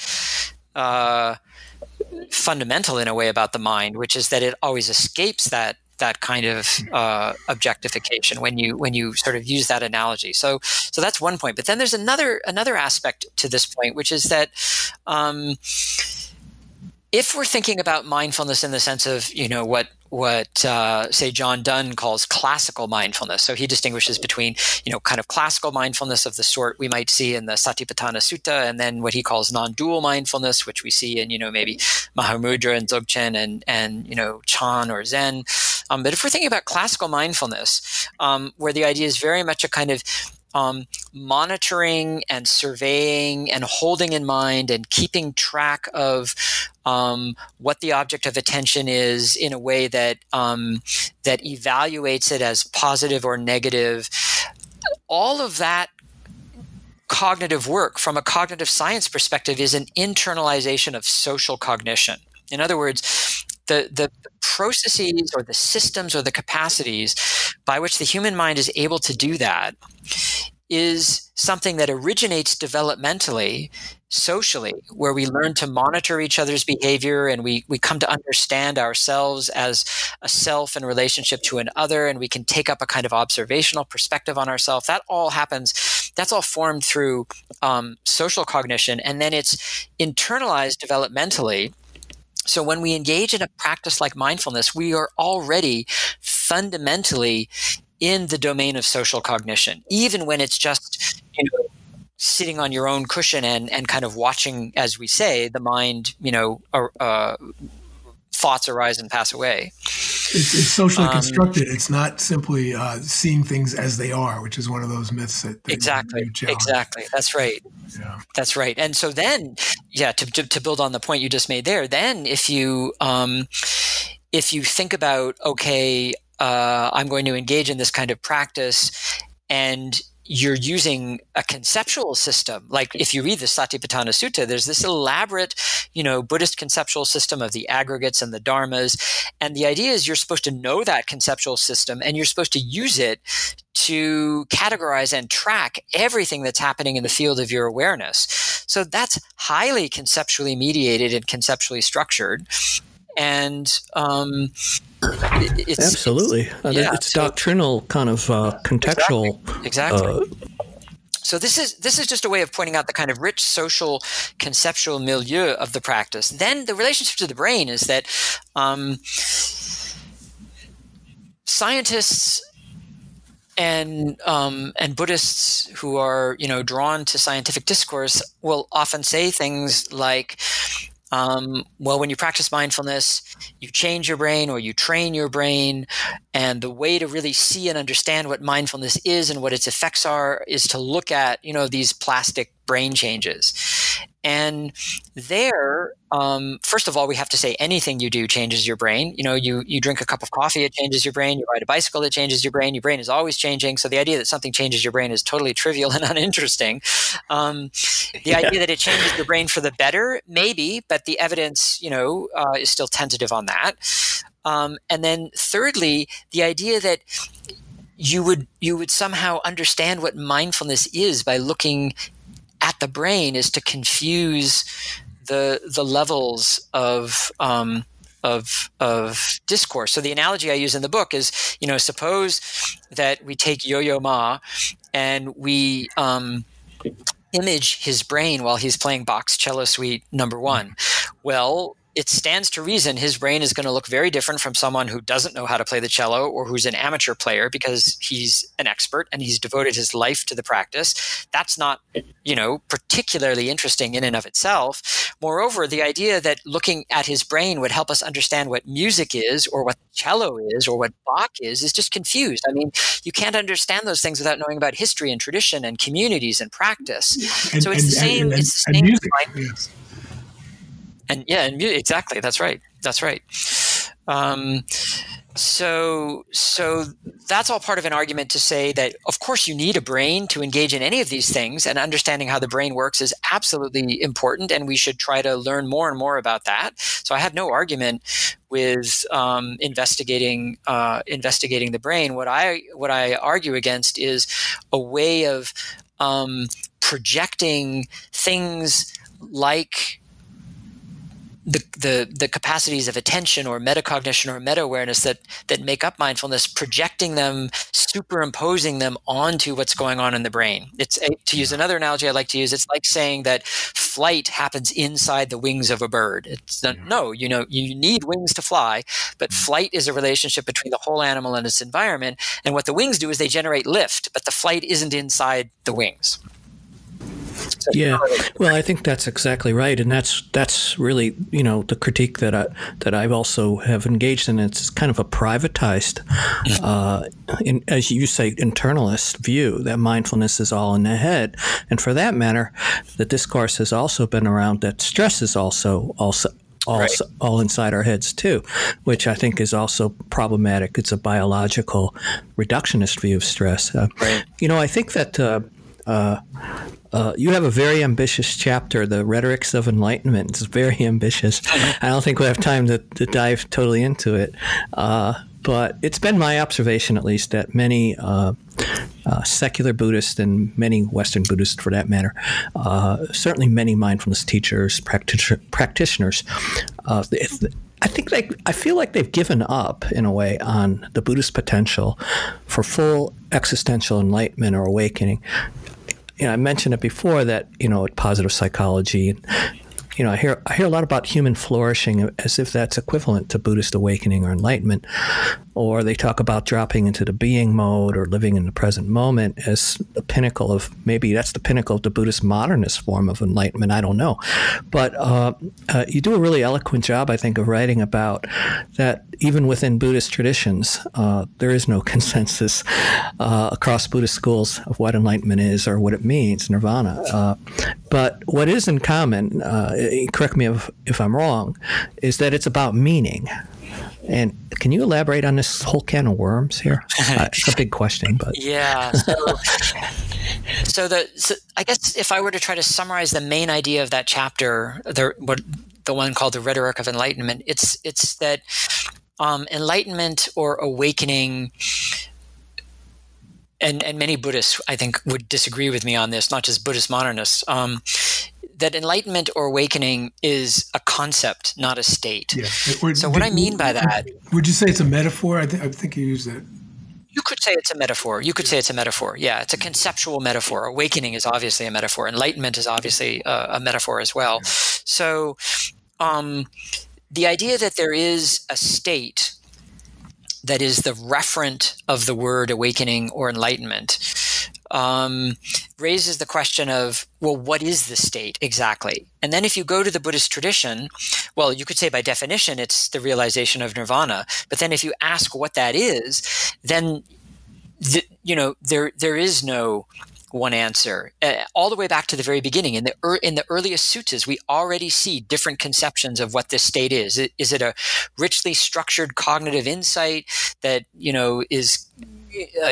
fundamental in a way about the mind, which is that it always escapes that kind of objectification when you sort of use that analogy. So that's one point. But then there's another aspect to this point, which is that if we're thinking about mindfulness in the sense of, you know, what say John Donne calls classical mindfulness. So he distinguishes between, you know, kind of classical mindfulness of the sort we might see in the Satipatthana Sutta, and then what he calls non-dual mindfulness, which we see in, you know, maybe Mahamudra and Dzogchen and you know, Chan or Zen. But if we're thinking about classical mindfulness, where the idea is very much a kind of monitoring and surveying and holding in mind and keeping track of what the object of attention is in a way that that evaluates it as positive or negative, all of that cognitive work from a cognitive science perspective is an internalization of social cognition. In other words, the processes or the systems or the capacities by which the human mind is able to do that is something that originates developmentally, socially, where we learn to monitor each other's behavior and we come to understand ourselves as a self in relationship to an other, and we can take up a kind of observational perspective on ourselves. That all happens, that's all formed through social cognition, and then it's internalized developmentally. So when we engage in a practice like mindfulness, we are already fundamentally in the domain of social cognition, even when it's just, you know, sitting on your own cushion and kind of watching, as we say, the mind, you know, thoughts arise and pass away. It's socially constructed. It's not simply seeing things as they are, which is one of those myths that exactly. That's right. Yeah. That's right. And so then, yeah, to build on the point you just made there, then if you think about, okay, I'm going to engage in this kind of practice, and you're using a conceptual system. Like if you read the Satipatthana Sutta, there's this elaborate, you know, Buddhist conceptual system of the aggregates and the dharmas. And the idea is you're supposed to know that conceptual system and you're supposed to use it to categorize and track everything that's happening in the field of your awareness. So that's highly conceptually mediated and conceptually structured. And it's doctrinal, kind of contextual. Exactly. So this is just a way of pointing out the kind of rich social conceptual milieu of the practice. Then the relationship to the brain is that scientists and Buddhists who are, you know, drawn to scientific discourse will often say things like, well, when you practice mindfulness, you change your brain or you train your brain, and the way to really see and understand what mindfulness is and what its effects are is to look at, you know, these plastic brain changes. And there, first of all, we have to say anything you do changes your brain. You know, you drink a cup of coffee, it changes your brain. You ride a bicycle, it changes your brain. Your brain is always changing. So the idea that something changes your brain is totally trivial and uninteresting. The idea that it changes your brain for the better, maybe, but the evidence, you know, is still tentative on that. And then thirdly, the idea that you would somehow understand what mindfulness is by looking at the brain is to confuse the levels of discourse. So the analogy I use in the book is, you know, suppose that we take Yo-Yo Ma and we image his brain while he's playing Bach's Cello Suite No. 1. Well, it stands to reason his brain is going to look very different from someone who doesn't know how to play the cello or who's an amateur player, because he's an expert and he's devoted his life to the practice. That's not, particularly interesting in and of itself. Moreover, the idea that looking at his brain would help us understand what music is or what cello is or what Bach is just confused. I mean, you can't understand those things without knowing about history and tradition and communities and practice. And, so it's the same music. And yeah, exactly. That's right. So that's all part of an argument to say that, of course, you need a brain to engage in any of these things, and understanding how the brain works is absolutely important, and we should try to learn more and more about that. So I have no argument with investigating the brain. What I argue against is a way of projecting things like the capacities of attention or metacognition or meta-awareness that make up mindfulness, projecting them, superimposing them onto what's going on in the brain. To use another analogy I like to use, it's like saying that flight happens inside the wings of a bird. You need wings to fly, but flight is a relationship between the whole animal and its environment, and what the wings do is they generate lift, but the flight isn't inside the wings. Yeah, well, I think that's exactly right, and that's really the critique that I've also have engaged in. It's kind of a privatized, as you say, internalist view that mindfulness is all in the head, and for that matter, the discourse has also been around that stress is also all inside our heads too, which I think is also problematic. It's a biological reductionist view of stress. I think that. You have a very ambitious chapter, The Rhetorics of Enlightenment. It's very ambitious. I don't think we have time to dive totally into it. But it's been my observation, at least, that many secular Buddhists and many Western Buddhists, for that matter, certainly many mindfulness teachers, practitioners, I feel like they've given up in a way on the Buddhist potential for full existential enlightenment or awakening. I mentioned it before that positive psychology. I hear a lot about human flourishing as if that's equivalent to Buddhist awakening or enlightenment, or they talk about dropping into the being mode or living in the present moment as the pinnacle of the Buddhist modernist form of enlightenment. I don't know, but you do a really eloquent job, I think, of writing about that. Even within Buddhist traditions, there is no consensus across Buddhist schools of what enlightenment is or what it means, nirvana. But what is in common, correct me if I'm wrong, is that it's about meaning. And can you elaborate on this whole can of worms here? It's a big question, but yeah. So I guess if I were to try to summarize the main idea of that chapter, the one called The Rhetoric of Enlightenment, it's that enlightenment or awakening. And many Buddhists, I think, would disagree with me on this, not just Buddhist modernists, that enlightenment or awakening is a concept, not a state. Yeah. So what I mean by that… Would you say it's a metaphor? I think you used that. You could say it's a metaphor. Yeah, it's a conceptual metaphor. Awakening is obviously a metaphor. Enlightenment is obviously a metaphor as well. Yeah. So the idea that there is a state that is the referent of the word awakening or enlightenment raises the question of, well, what is the state exactly? And then if you go to the Buddhist tradition, well, you could say by definition it's the realization of nirvana. But then if you ask what that is, then there is no one answer. All the way back to the very beginning, in the earliest suttas, we already see different conceptions of what this state is. Is it a richly structured cognitive insight that is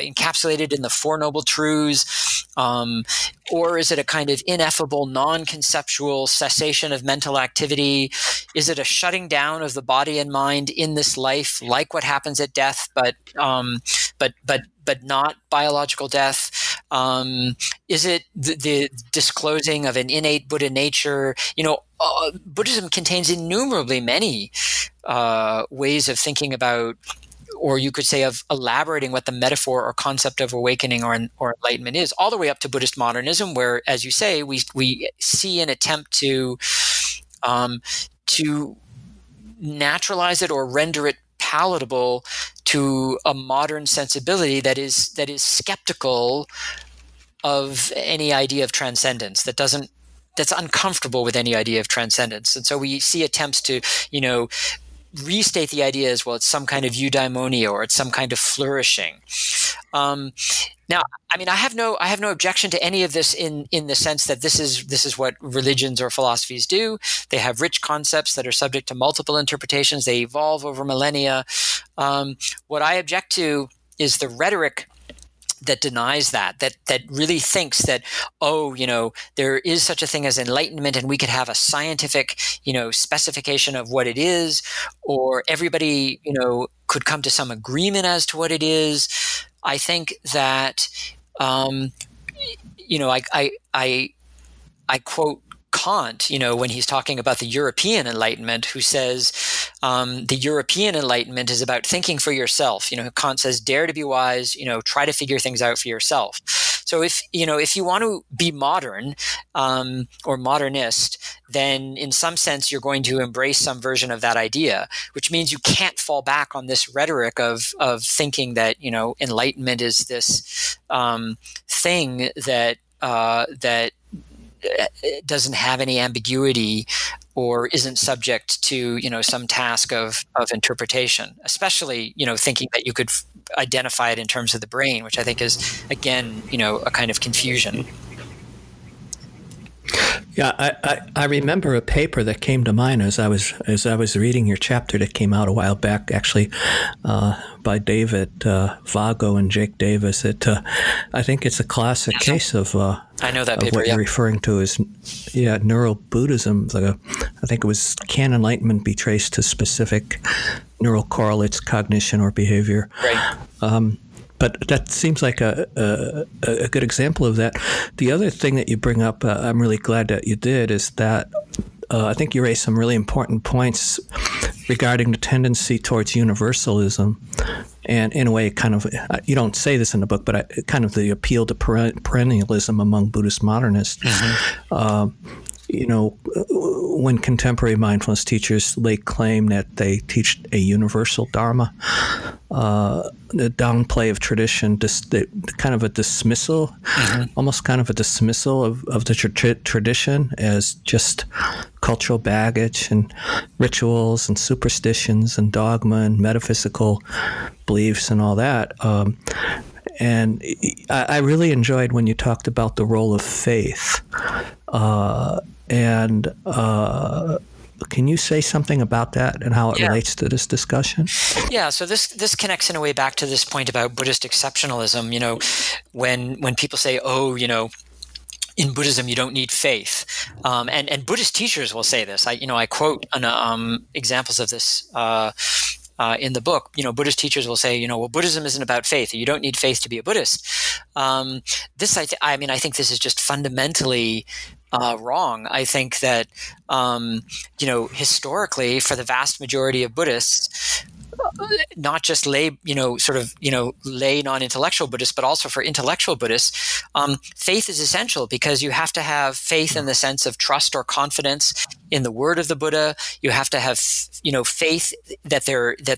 encapsulated in the Four Noble Truths, or is it a kind of ineffable, non-conceptual cessation of mental activity? Is it a shutting down of the body and mind in this life, like what happens at death, but not biological death? Is it the disclosing of an innate Buddha nature? Buddhism contains innumerably many ways of thinking about or you could say of elaborating what the metaphor or concept of awakening or enlightenment is, all the way up to Buddhist modernism, where, as you say, we see an attempt to naturalize it or render it palatable to a modern sensibility that is skeptical of any idea of transcendence, that's uncomfortable with any idea of transcendence. And so we see attempts to, restate the idea as, well, it's some kind of eudaimonia or it's some kind of flourishing. Now, I mean, I have no objection to any of this in the sense that this is what religions or philosophies do. They have rich concepts that are subject to multiple interpretations. They evolve over millennia. What I object to is the rhetoric that denies that really thinks that, there is such a thing as enlightenment and we could have a scientific, specification of what it is, or everybody, could come to some agreement as to what it is. I think that, I quote Kant, when he's talking about the European Enlightenment, who says the European Enlightenment is about thinking for yourself. Kant says, dare to be wise, try to figure things out for yourself. So if you want to be modern or modernist, then in some sense you're going to embrace some version of that idea, which means you can't fall back on this rhetoric of thinking that, enlightenment is this thing that doesn't have any ambiguity or isn't subject to, some task of interpretation, especially, thinking that you could identify it in terms of the brain, which I think is, again, a kind of confusion. Yeah, I remember a paper that came to mind as I was reading your chapter that came out a while back, actually, by David Vago and Jake Davis. I think it's a classic case of I know that of paper, what you're referring to is neural Buddhism. I think it was, can enlightenment be traced to specific neural correlates, cognition, or behavior? Right. But that seems like a good example of that. The other thing that you bring up, I'm really glad that you did, is that I think you raised some really important points regarding the tendency towards universalism. And in a way, kind of, you don't say this in the book, but kind of the appeal to perennialism among Buddhist modernists. Mm-hmm. When contemporary mindfulness teachers lay claim that they teach a universal dharma, the downplay of tradition, kind of a dismissal, mm-hmm. almost kind of a dismissal of the tradition as just cultural baggage and rituals and superstitions and dogma and metaphysical beliefs and all that. And I really enjoyed when you talked about the role of faith. Can you say something about that and how it relates to this discussion? Yeah, so this connects in a way back to this point about Buddhist exceptionalism. When people say, in Buddhism, you don't need faith, and Buddhist teachers will say this. I quote examples of this. In the book, Buddhist teachers will say, Buddhism isn't about faith. You don't need faith to be a Buddhist. I think this is just fundamentally wrong. I think that, historically, for the vast majority of Buddhists, not just lay, lay non-intellectual Buddhists, but also for intellectual Buddhists, faith is essential because you have to have faith in the sense of trust or confidence in the word of the Buddha. You have to have, faith that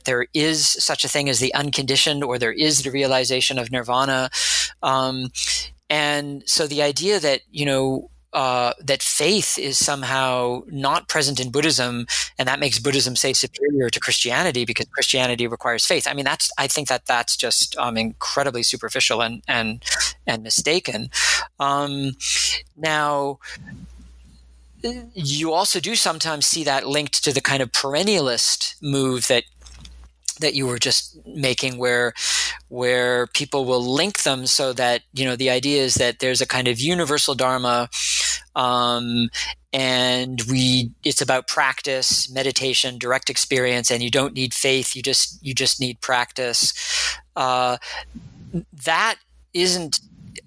there is such a thing as the unconditioned, or there is the realization of nirvana. And so the idea that, that faith is somehow not present in Buddhism, and that makes Buddhism, say, superior to Christianity because Christianity requires faith. I mean, I think that's just incredibly superficial and mistaken. Now, you also do sometimes see that linked to the kind of perennialist move that you were just making, where people will link them so that, the idea is that there's a kind of universal dharma, and it's about practice, meditation, direct experience, and you don't need faith, you just need practice. That isn't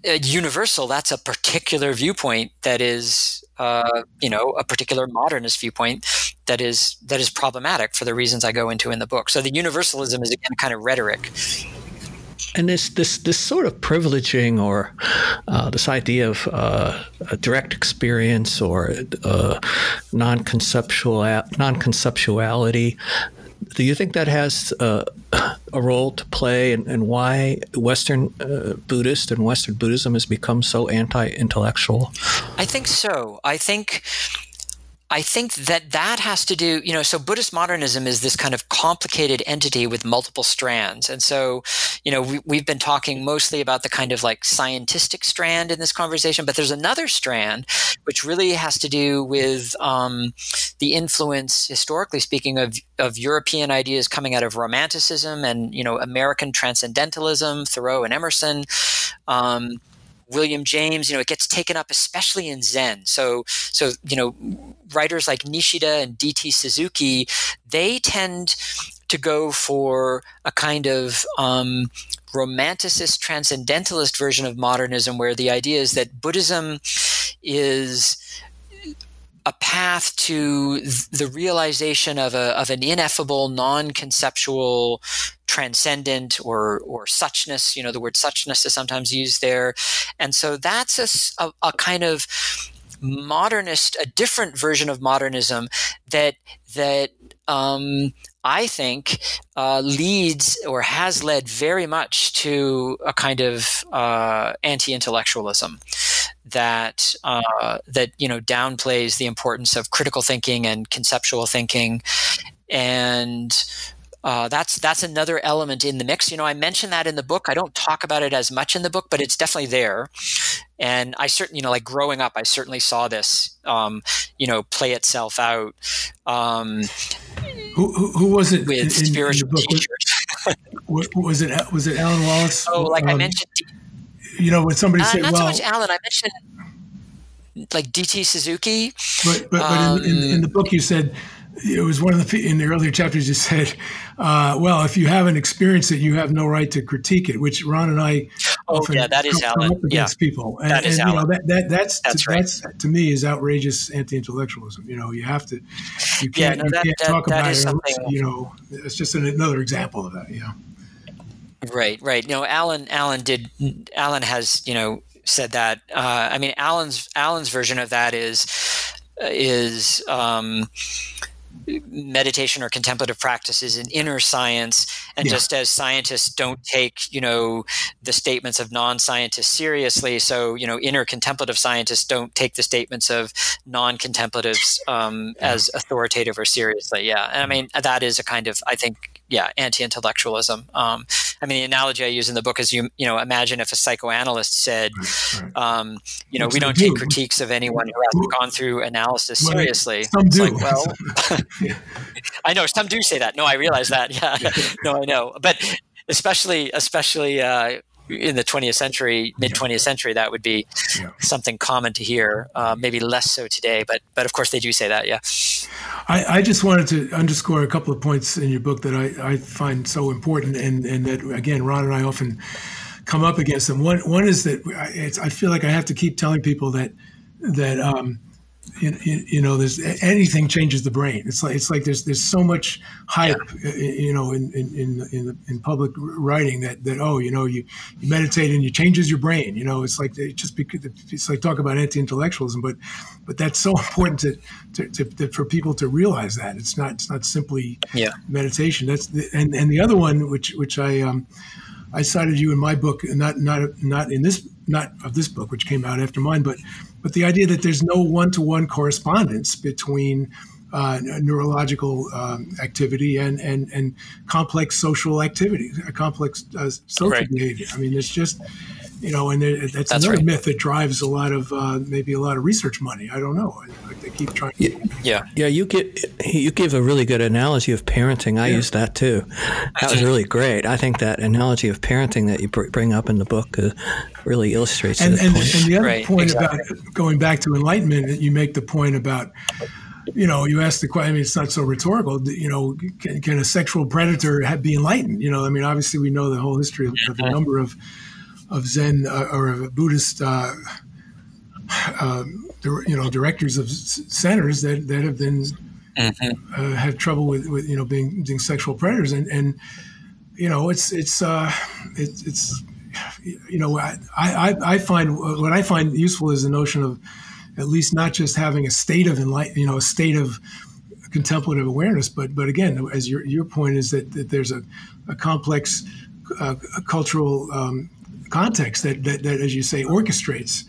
universal. That's a particular viewpoint that is a particular modernist viewpoint that is problematic for the reasons I go into in the book. So the universalism is again kind of rhetoric. And this sort of privileging, or this idea of a direct experience, or non-conceptuality, do you think that has a role to play in why Western Buddhist and Western Buddhism has become so anti-intellectual? I think so. I think that has to do, so Buddhist modernism is this kind of complicated entity with multiple strands. And so, we've been talking mostly about the kind of like scientistic strand in this conversation, but there's another strand which really has to do with the influence, historically speaking, of European ideas coming out of Romanticism and, American transcendentalism, Thoreau and Emerson. William James, it gets taken up especially in Zen. So writers like Nishida and D.T. Suzuki, they tend to go for a kind of romanticist, transcendentalist version of modernism, where the idea is that Buddhism is a path to the realization of an ineffable, non-conceptual, transcendent or suchness. The word suchness is sometimes used there, and so that's a kind of modernist, a different version of modernism that I think leads or has led very much to a kind of anti-intellectualism that downplays the importance of critical thinking and conceptual thinking, and that's another element in the mix. I mention that in the book. I don't talk about it as much in the book, but it's definitely there. And I certainly, like growing up, I certainly saw this, play itself out. Who was it with spiritual teachers? Was it Alan Wallace? Oh, like I mentioned. When somebody said, not so much Alan. I mentioned like D.T. Suzuki. But in the book, you said it was one of the in the earlier chapters. You said, if you haven't experienced it, you have no right to critique it. Which Ron and I often come up against people. And, that is Alan. That's to me is outrageous anti-intellectualism. You have to. You can't, talk about it. Something... it's just another example of that. Yeah. Right. Alan has, said that. Alan's version of that is meditation or contemplative practice is an inner science. And just as scientists don't take, the statements of non-scientists seriously, so, inner contemplative scientists don't take the statements of non-contemplatives as authoritative or seriously. Yeah. And that is a kind of, I think, anti-intellectualism. The analogy I use in the book is, imagine if a psychoanalyst said, we don't take critiques of anyone who hasn't gone through analysis seriously. Some do. Like, well, I know some do say that. No, I realize that. Yeah. No, I know. But especially in the 20th century, mid 20th century, that would be something common to hear. Maybe less so today, but of course they do say that. Yeah. I just wanted to underscore a couple of points in your book that I find so important, and that again, Ron and I often come up against them. One is that I feel like I have to keep telling people that there's anything changes the brain. It's like there's so much hype, in public writing that you meditate and it changes your brain. It's like talk about anti-intellectualism, but that's so important to for people to realize that it's not simply meditation. And the other one which I cited you in my book, not of this book, which came out after mine, but the idea that there's no one-to-one correspondence between neurological activity and complex social activity, complex social behavior. It's just, that's another myth that drives a lot of maybe a lot of research money. I don't know. They keep trying. Yeah. You give a really good analogy of parenting. I use that too. That was really great. I think that analogy of parenting that you bring up in the book really illustrates that. And the other point about going back to enlightenment, you make the point about. You ask the question. It's not so rhetorical. Can a sexual predator be enlightened? Obviously, we know the whole history of a number of Zen or Buddhist you know, directors of centers that have been had trouble with you know being sexual predators, and you know it's you know I find what I find useful is the notion of at least not just having a state of enlightenment, you know, a state of contemplative awareness, but again, as your point is that there's a complex cultural context that as you say orchestrates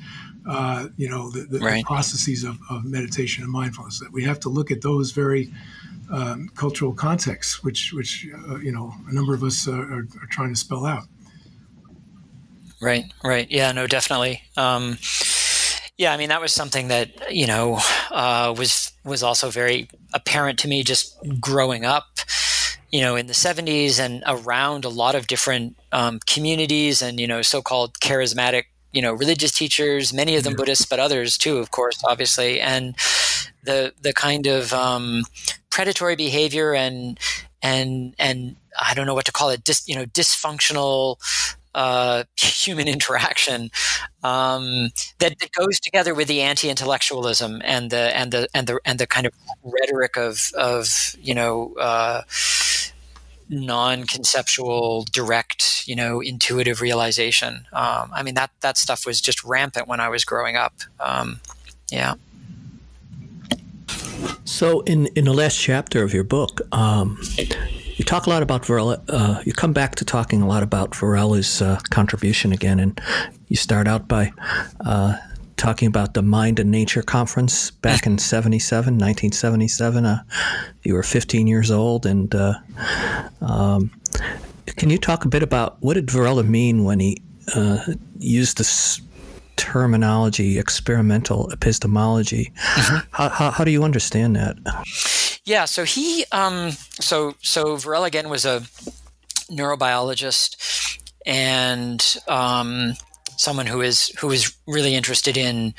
you know the right. processes of meditation and mindfulness, that we have to look at those very cultural contexts which you know a number of us are trying to spell out. Right yeah, no, definitely. Yeah, I mean, that was something that, you know, was also very apparent to me just growing up, you know, in the 70s and around a lot of different communities and, you know, so-called charismatic, you know, religious teachers, many of them Buddhists, but others too, of course, obviously. And the kind of predatory behavior and I don't know what to call it, you know, dysfunctional human interaction that goes together with the anti-intellectualism and the kind of rhetoric of you know non-conceptual, direct, you know, intuitive realization. I mean that stuff was just rampant when I was growing up. Yeah. So in the last chapter of your book, you talk a lot about Varela. You come back to talking a lot about Varela's contribution again, and you start out by talking about the Mind and Nature Conference back in 1977. You were 15 years old, and can you talk a bit about what did Varela mean when he used this terminology, experimental epistemology? How do you understand that? Yeah, so he, so Varela again was a neurobiologist and someone who is really interested in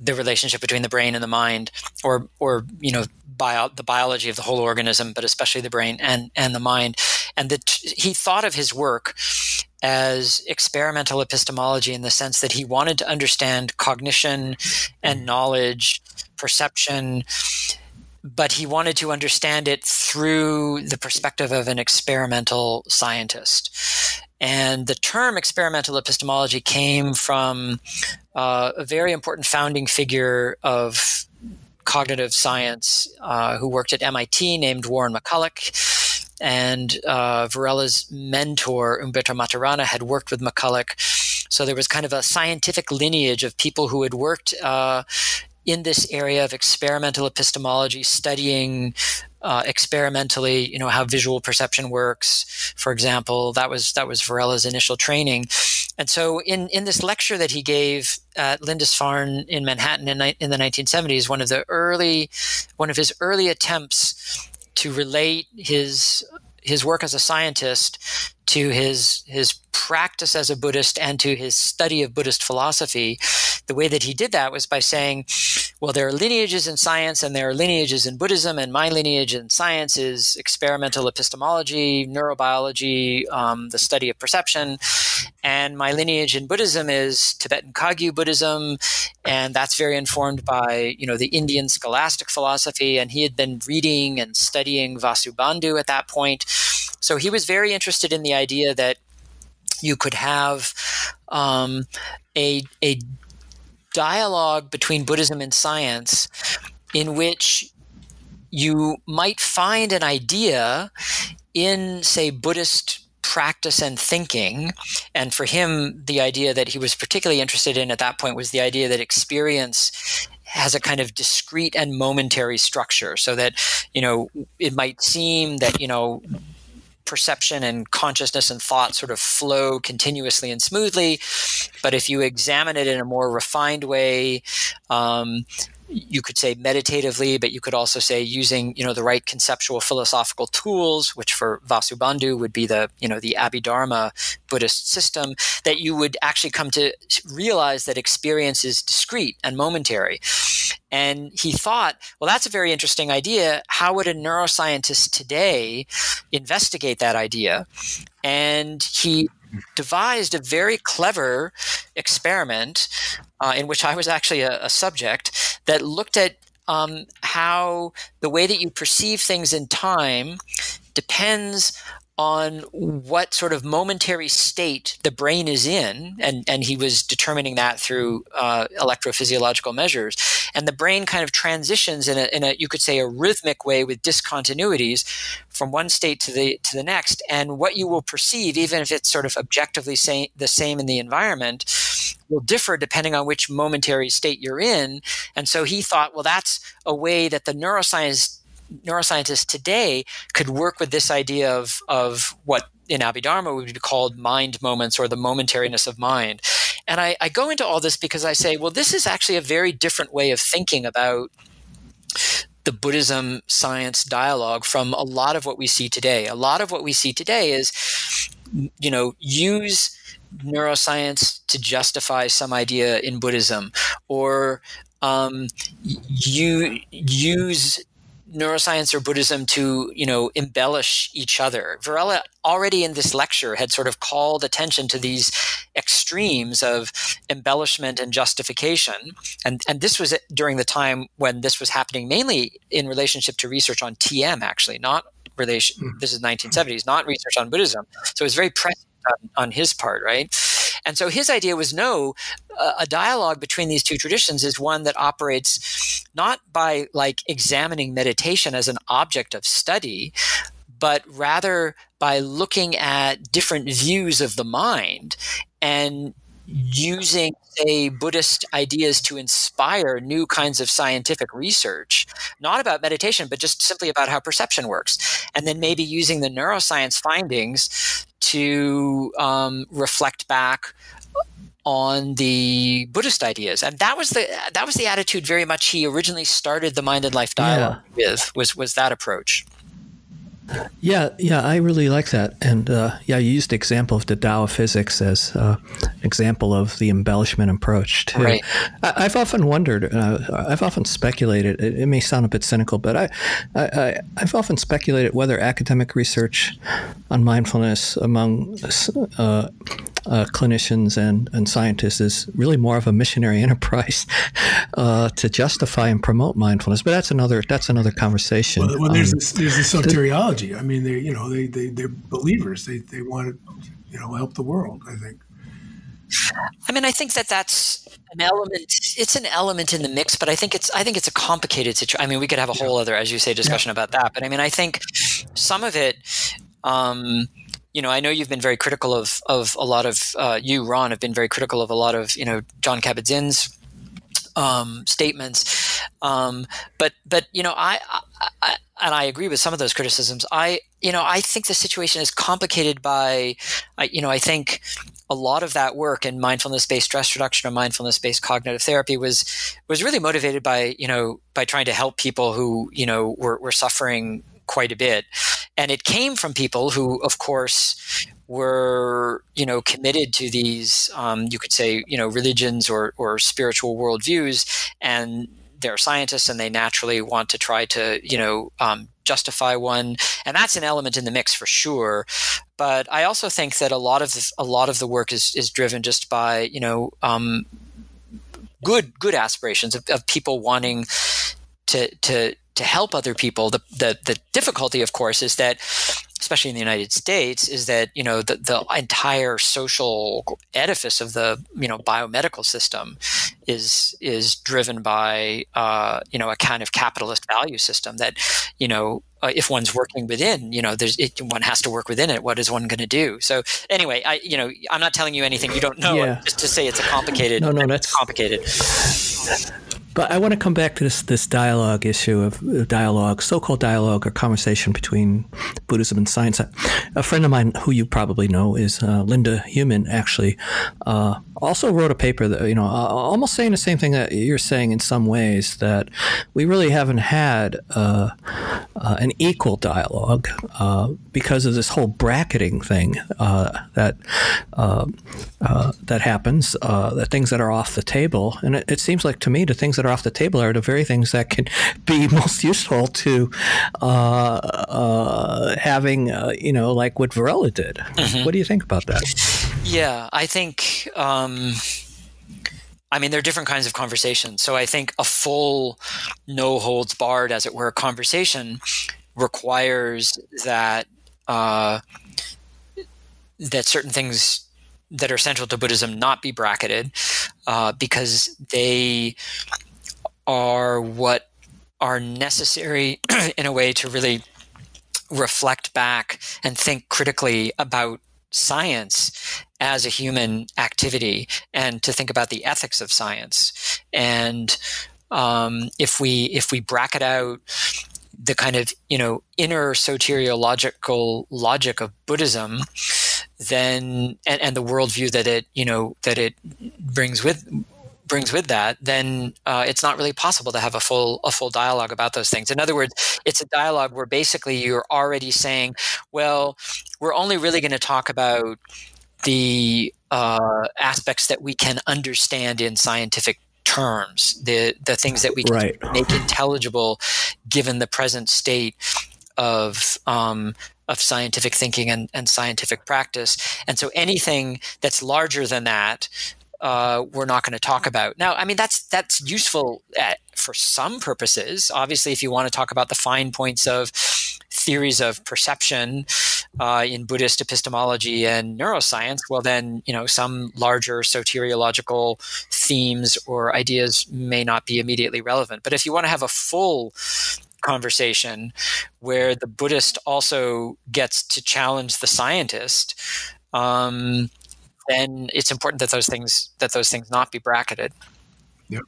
the relationship between the brain and the mind, or you know, the biology of the whole organism, but especially the brain and the mind. And he thought of his work as experimental epistemology in the sense that he wanted to understand cognition and knowledge, perception. But he wanted to understand it through the perspective of an experimental scientist. And the term experimental epistemology came from a very important founding figure of cognitive science who worked at MIT named Warren McCulloch. And Varela's mentor, Umberto Maturana, had worked with McCulloch. So there was kind of a scientific lineage of people who had worked in this area of experimental epistemology, studying experimentally, you know, how visual perception works, for example. That was Varela's initial training. And so in this lecture that he gave at Lindisfarne in Manhattan in the 1970s, one of his early attempts to relate his work as a scientist to his practice as a Buddhist and to his study of Buddhist philosophy, the way that he did that was by saying, well, there are lineages in science and there are lineages in Buddhism, and my lineage in science is experimental epistemology, neurobiology, the study of perception, and my lineage in Buddhism is Tibetan Kagyu Buddhism, and that's very informed by, you know, the Indian scholastic philosophy, and he had been reading and studying Vasubandhu at that point. So he was very interested in the idea that you could have a dialogue between Buddhism and science in which you might find an idea in, say, Buddhist practice and thinking. And for him, the idea that he was particularly interested in at that point was the idea that experience has a kind of discrete and momentary structure, so that, you know, it might seem that, you know, perception and consciousness and thought sort of flow continuously and smoothly, but if you examine it in a more refined way, you could say meditatively, but you could also say using, you know, the right conceptual philosophical tools, which for Vasubandhu would be the, you know, the Abhidharma Buddhist system, that you would actually come to realize that experience is discrete and momentary. And he thought, well, that's a very interesting idea. How would a neuroscientist today investigate that idea? And he devised a very clever experiment in which I was actually a subject that looked at how the way that you perceive things in time depends on what sort of momentary state the brain is in, and he was determining that through electrophysiological measures. And the brain kind of transitions in a you could say a rhythmic way with discontinuities from one state to the next. And what you will perceive, even if it's sort of objectively the same in the environment, will differ depending on which momentary state you're in. And so he thought, well, that's a way that the neuroscientists today could work with this idea of what in Abhidharma would be called mind moments, or the momentariness of mind. And I go into all this because I say, well, this is actually a very different way of thinking about the Buddhism science dialogue from a lot of what we see today. A lot of what we see today is, you know, use neuroscience to justify some idea in Buddhism, or you use neuroscience or Buddhism to, you know, embellish each other. Varela already in this lecture had sort of called attention to these extremes of embellishment and justification. And this was during the time when this was happening mainly in relationship to research on TM, actually, not relation. This is 1970s, not research on Buddhism. So it was very prescient on his part, right? And so his idea was, no, a dialogue between these two traditions is one that operates not by like examining meditation as an object of study, but rather by looking at different views of the mind and using, say, Buddhist ideas to inspire new kinds of scientific research, not about meditation, but just simply about how perception works. And then maybe using the neuroscience findings to reflect back on the Buddhist ideas. And that was the attitude very much he originally started the Mind and Life dialogue with, was that approach. Yeah, I really like that. And yeah, you used the example of the Tao of physics as an example of the embellishment approach too. Right. I've often wondered, I've often speculated, it may sound a bit cynical, but I've often speculated whether academic research on mindfulness among clinicians and scientists is really more of a missionary enterprise to justify and promote mindfulness. But that's another conversation. Well, there's this soteriology. I mean, they're believers. They want to, you know, help the world, I think. I mean, I think that's an element. It's an element in the mix, but I think it's a complicated situation. I mean, we could have a whole other, as you say, discussion about that. But I mean, I think some of it. You know, I know you've been very critical of a lot of you, Ron, have been very critical of a lot of, you know, John Kabat-Zinn's statements, but you know, I and I agree with some of those criticisms. I think the situation is complicated by, I think a lot of that work in mindfulness-based stress reduction or mindfulness-based cognitive therapy was really motivated by, you know, by trying to help people who, you know, were suffering quite a bit. And it came from people who, of course, were, you know, committed to these, you could say, you know, religions or spiritual worldviews, and they're scientists and they naturally want to try to, you know, justify one. And that's an element in the mix for sure. But I also think that a lot of the work is driven just by, you know, good aspirations of people wanting to help other people. The difficulty, of course, is that, especially in the United States, is that, you know, the entire social edifice of the, you know, biomedical system is driven by you know, a kind of capitalist value system that, you know, if one's working within, you know, one has to work within it. What is one going to do? So anyway, I'm not telling you anything you don't know. Yeah. Just to say it's a complicated. No, that's complicated. But I want to come back to this dialogue issue of dialogue, so-called dialogue or conversation between Buddhism and science. A friend of mine who you probably know is Linda Human, actually, also wrote a paper that, you know, almost saying the same thing that you're saying in some ways, that we really haven't had an equal dialogue because of this whole bracketing thing that happens, the things that are off the table. And it seems like to me the things that are off the table are the very things that can be most useful to having, you know, like what Varela did. Mm-hmm. What do you think about that? Yeah, I think, I mean, there are different kinds of conversations. So I think a full, no holds barred, as it were, conversation requires that that certain things that are central to Buddhism not be bracketed, because they are what are necessary in a way to really reflect back and think critically about science as a human activity, and to think about the ethics of science. And if we bracket out the kind of, you know, inner soteriological logic of Buddhism, then and the worldview that it, you know, that it brings with that, then it's not really possible to have a full dialogue about those things. In other words, it's a dialogue where basically you're already saying, well, we're only really going to talk about the aspects that we can understand in scientific terms, the things that we can make intelligible given the present state of scientific thinking and scientific practice. And so anything that's larger than that, we're not going to talk about. Now, I mean, that's useful for some purposes. Obviously, if you want to talk about the fine points of theories of perception in Buddhist epistemology and neuroscience, well, then, you know, some larger soteriological themes or ideas may not be immediately relevant. But if you want to have a full conversation where the Buddhist also gets to challenge the scientist, then it's important that those things not be bracketed. Yep.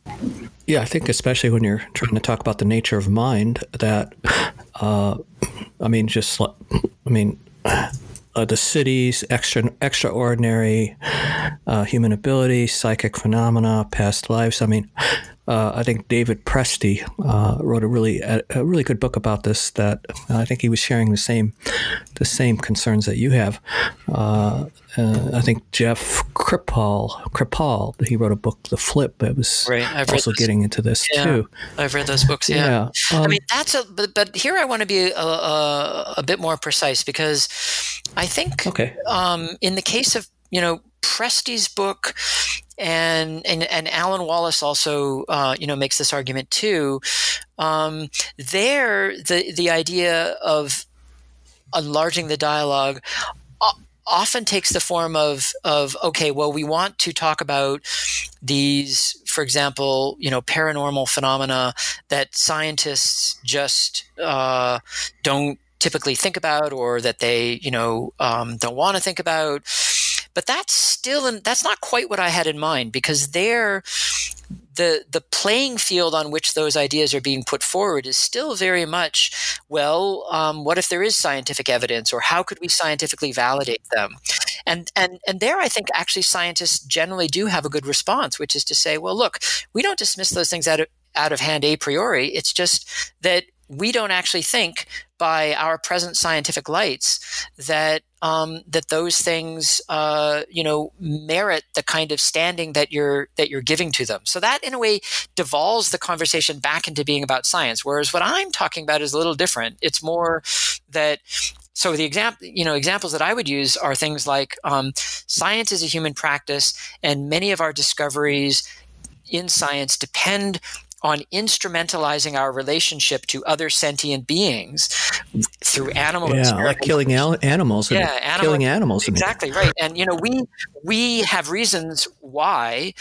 Yeah, I think especially when you're trying to talk about the nature of mind, that the city's extraordinary human ability, psychic phenomena, past lives. I mean, I think David Presti wrote a really good book about this. That I think he was sharing the same concerns that you have. I think Jeff Kripal, he wrote a book, The Flip. That was also getting into this too. I've read those books. Yeah, yeah. I mean that's but here I want to be a bit more precise, because I think in the case of, you know, Presti's book. And Alan Wallace also you know, makes this argument too. There, the idea of enlarging the dialogue often takes the form of okay, well, we want to talk about these, for example, you know, paranormal phenomena that scientists just don't typically think about, or that they, you know, don't want to think about. But that's not quite what I had in mind, because the playing field on which those ideas are being put forward is still very much, well, what if there is scientific evidence, or how could we scientifically validate them? And there I think actually scientists generally do have a good response, which is to say, well, look, we don't dismiss those things out of hand a priori. It's just that we don't actually think by our present scientific lights that that those things you know, merit the kind of standing that you're giving to them. So that in a way devolves the conversation back into being about science, whereas what I'm talking about is a little different. It's more that so the examples that I would use are things like science is a human practice, and many of our discoveries in science depend on instrumentalizing our relationship to other sentient beings through animal experiments. Like killing animals. Yeah, killing animals. Exactly, right. And, you know, we have reasons why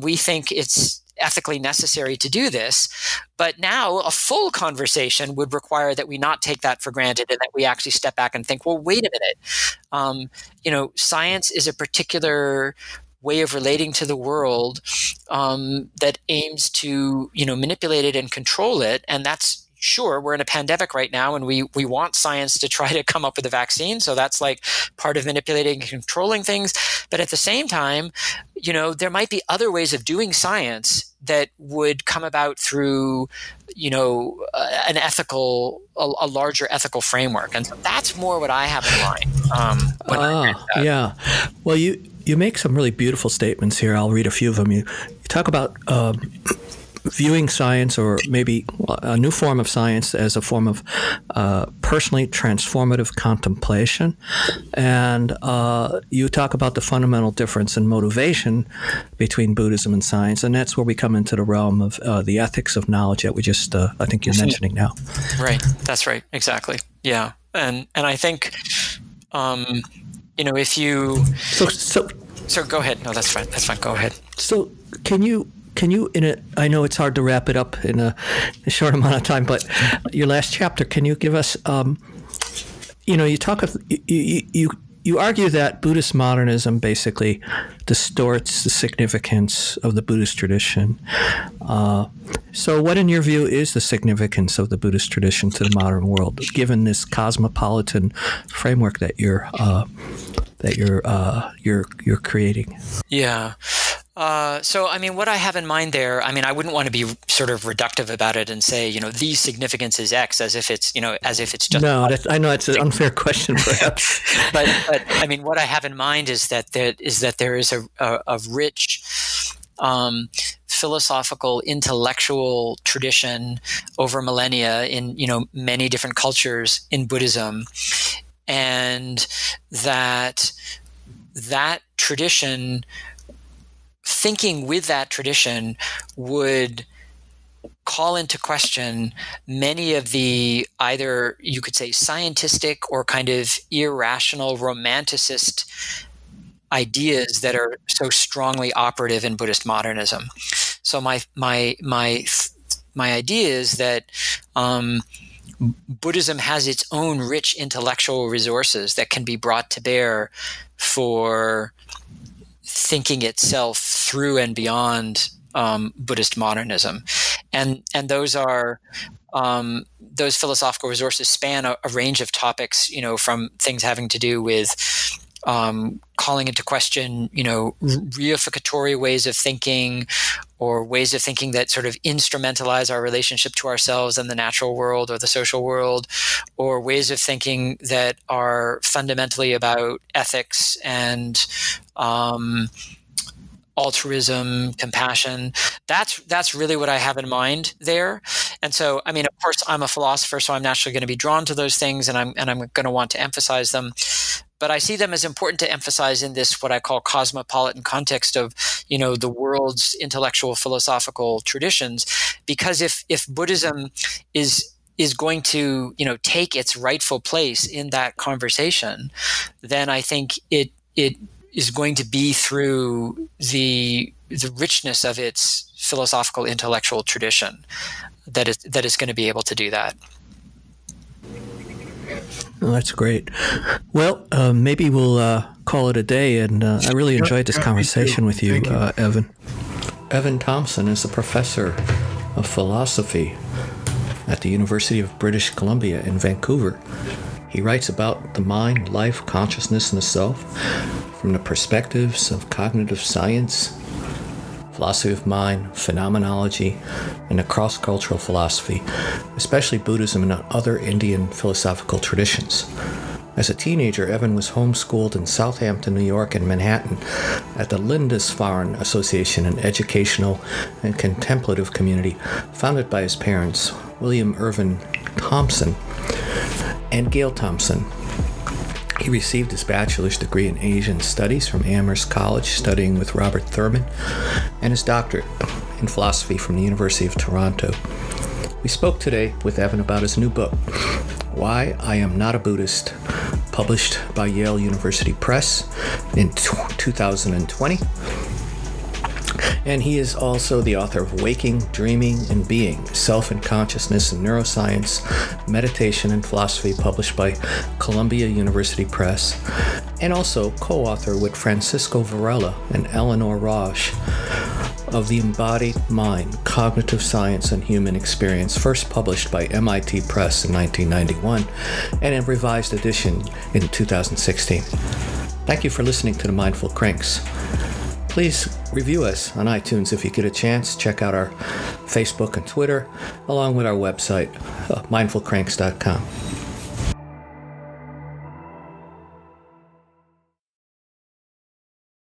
we think it's ethically necessary to do this, but now a full conversation would require that we not take that for granted, and that we actually step back and think, well, wait a minute. You know, science is a particular way of relating to the world that aims to, you know, manipulate it and control it, and that's sure, we're in a pandemic right now, and we want science to try to come up with a vaccine. So that's like part of manipulating and controlling things. But at the same time, you know, there might be other ways of doing science that would come about through, you know, an ethical, a larger ethical framework. And so that's more what I have in mind. Yeah. Well, you make some really beautiful statements here. I'll read a few of them. You talk about viewing science, or maybe a new form of science, as a form of personally transformative contemplation. And you talk about the fundamental difference in motivation between Buddhism and science. And that's where we come into the realm of the ethics of knowledge that we just, I think you're mentioning now. Right. That's right. Exactly. Yeah. And I think, you know, if you... So go ahead. No, that's fine. That's fine. Go ahead. So can you, I know it's hard to wrap it up in a short amount of time, but your last chapter, can you give us, you know, you talk of, you argue that Buddhist modernism basically distorts the significance of the Buddhist tradition. So what, in your view, is the significance of the Buddhist tradition to the modern world, given this cosmopolitan framework that you're creating? Yeah. So, I mean, what I have in mind there, I mean, I wouldn't want to be sort of reductive about it and say, you know, the significance is X, as if it's, you know, as if it's just. No, I know it's an unfair question, perhaps. but I mean, what I have in mind is that there is a rich philosophical, intellectual tradition over millennia in, you know, many different cultures in Buddhism, and that tradition. Thinking with that tradition would call into question many of the either, you could say, scientistic or kind of irrational romanticist ideas that are so strongly operative in Buddhist modernism. So my idea is that Buddhism has its own rich intellectual resources that can be brought to bear for thinking itself through and beyond Buddhist modernism, and those philosophical resources span a range of topics, you know, from things having to do with calling into question, you know, reificatory ways of thinking, or ways of thinking that sort of instrumentalize our relationship to ourselves and the natural world or the social world, or ways of thinking that are fundamentally about ethics and altruism, compassion. That's really what I have in mind there. And so, I mean, of course, I'm a philosopher, so I'm naturally going to be drawn to those things, and I'm going to want to emphasize them. But I see them as important to emphasize in this, what I call, cosmopolitan context of, you know, the world's intellectual philosophical traditions, because if Buddhism is going to, you know, take its rightful place in that conversation, then I think it is going to be through the richness of its philosophical intellectual tradition that is going to be able to do that. Oh, that's great. Well, maybe we'll call it a day. And I really enjoyed this conversation with you, Evan. Evan Thompson is a professor of philosophy at the University of British Columbia in Vancouver. He writes about the mind, life, consciousness, and the self from the perspectives of cognitive science, philosophy of mind, phenomenology, and a cross-cultural philosophy, especially Buddhism and other Indian philosophical traditions. As a teenager, Evan was homeschooled in Southampton, New York, and Manhattan at the Lindisfarne Association, an educational and contemplative community founded by his parents, William Irwin Thompson and Gail Thompson. He received his bachelor's degree in Asian Studies from Amherst College, studying with Robert Thurman, and his doctorate in philosophy from the University of Toronto. We spoke today with Evan about his new book, Why I Am Not a Buddhist, published by Yale University Press in 2020. And he is also the author of Waking, Dreaming, and Being, Self and Consciousness in Neuroscience, Meditation and Philosophy, published by Columbia University Press, and also co-author with Francisco Varela and Eleanor Rosch of The Embodied Mind, Cognitive Science and Human Experience, first published by MIT Press in 1991 and in revised edition in 2016. Thank you for listening to The Mindful Cranks. Please review us on iTunes if you get a chance. Check out our Facebook and Twitter, along with our website, mindfulcranks.com.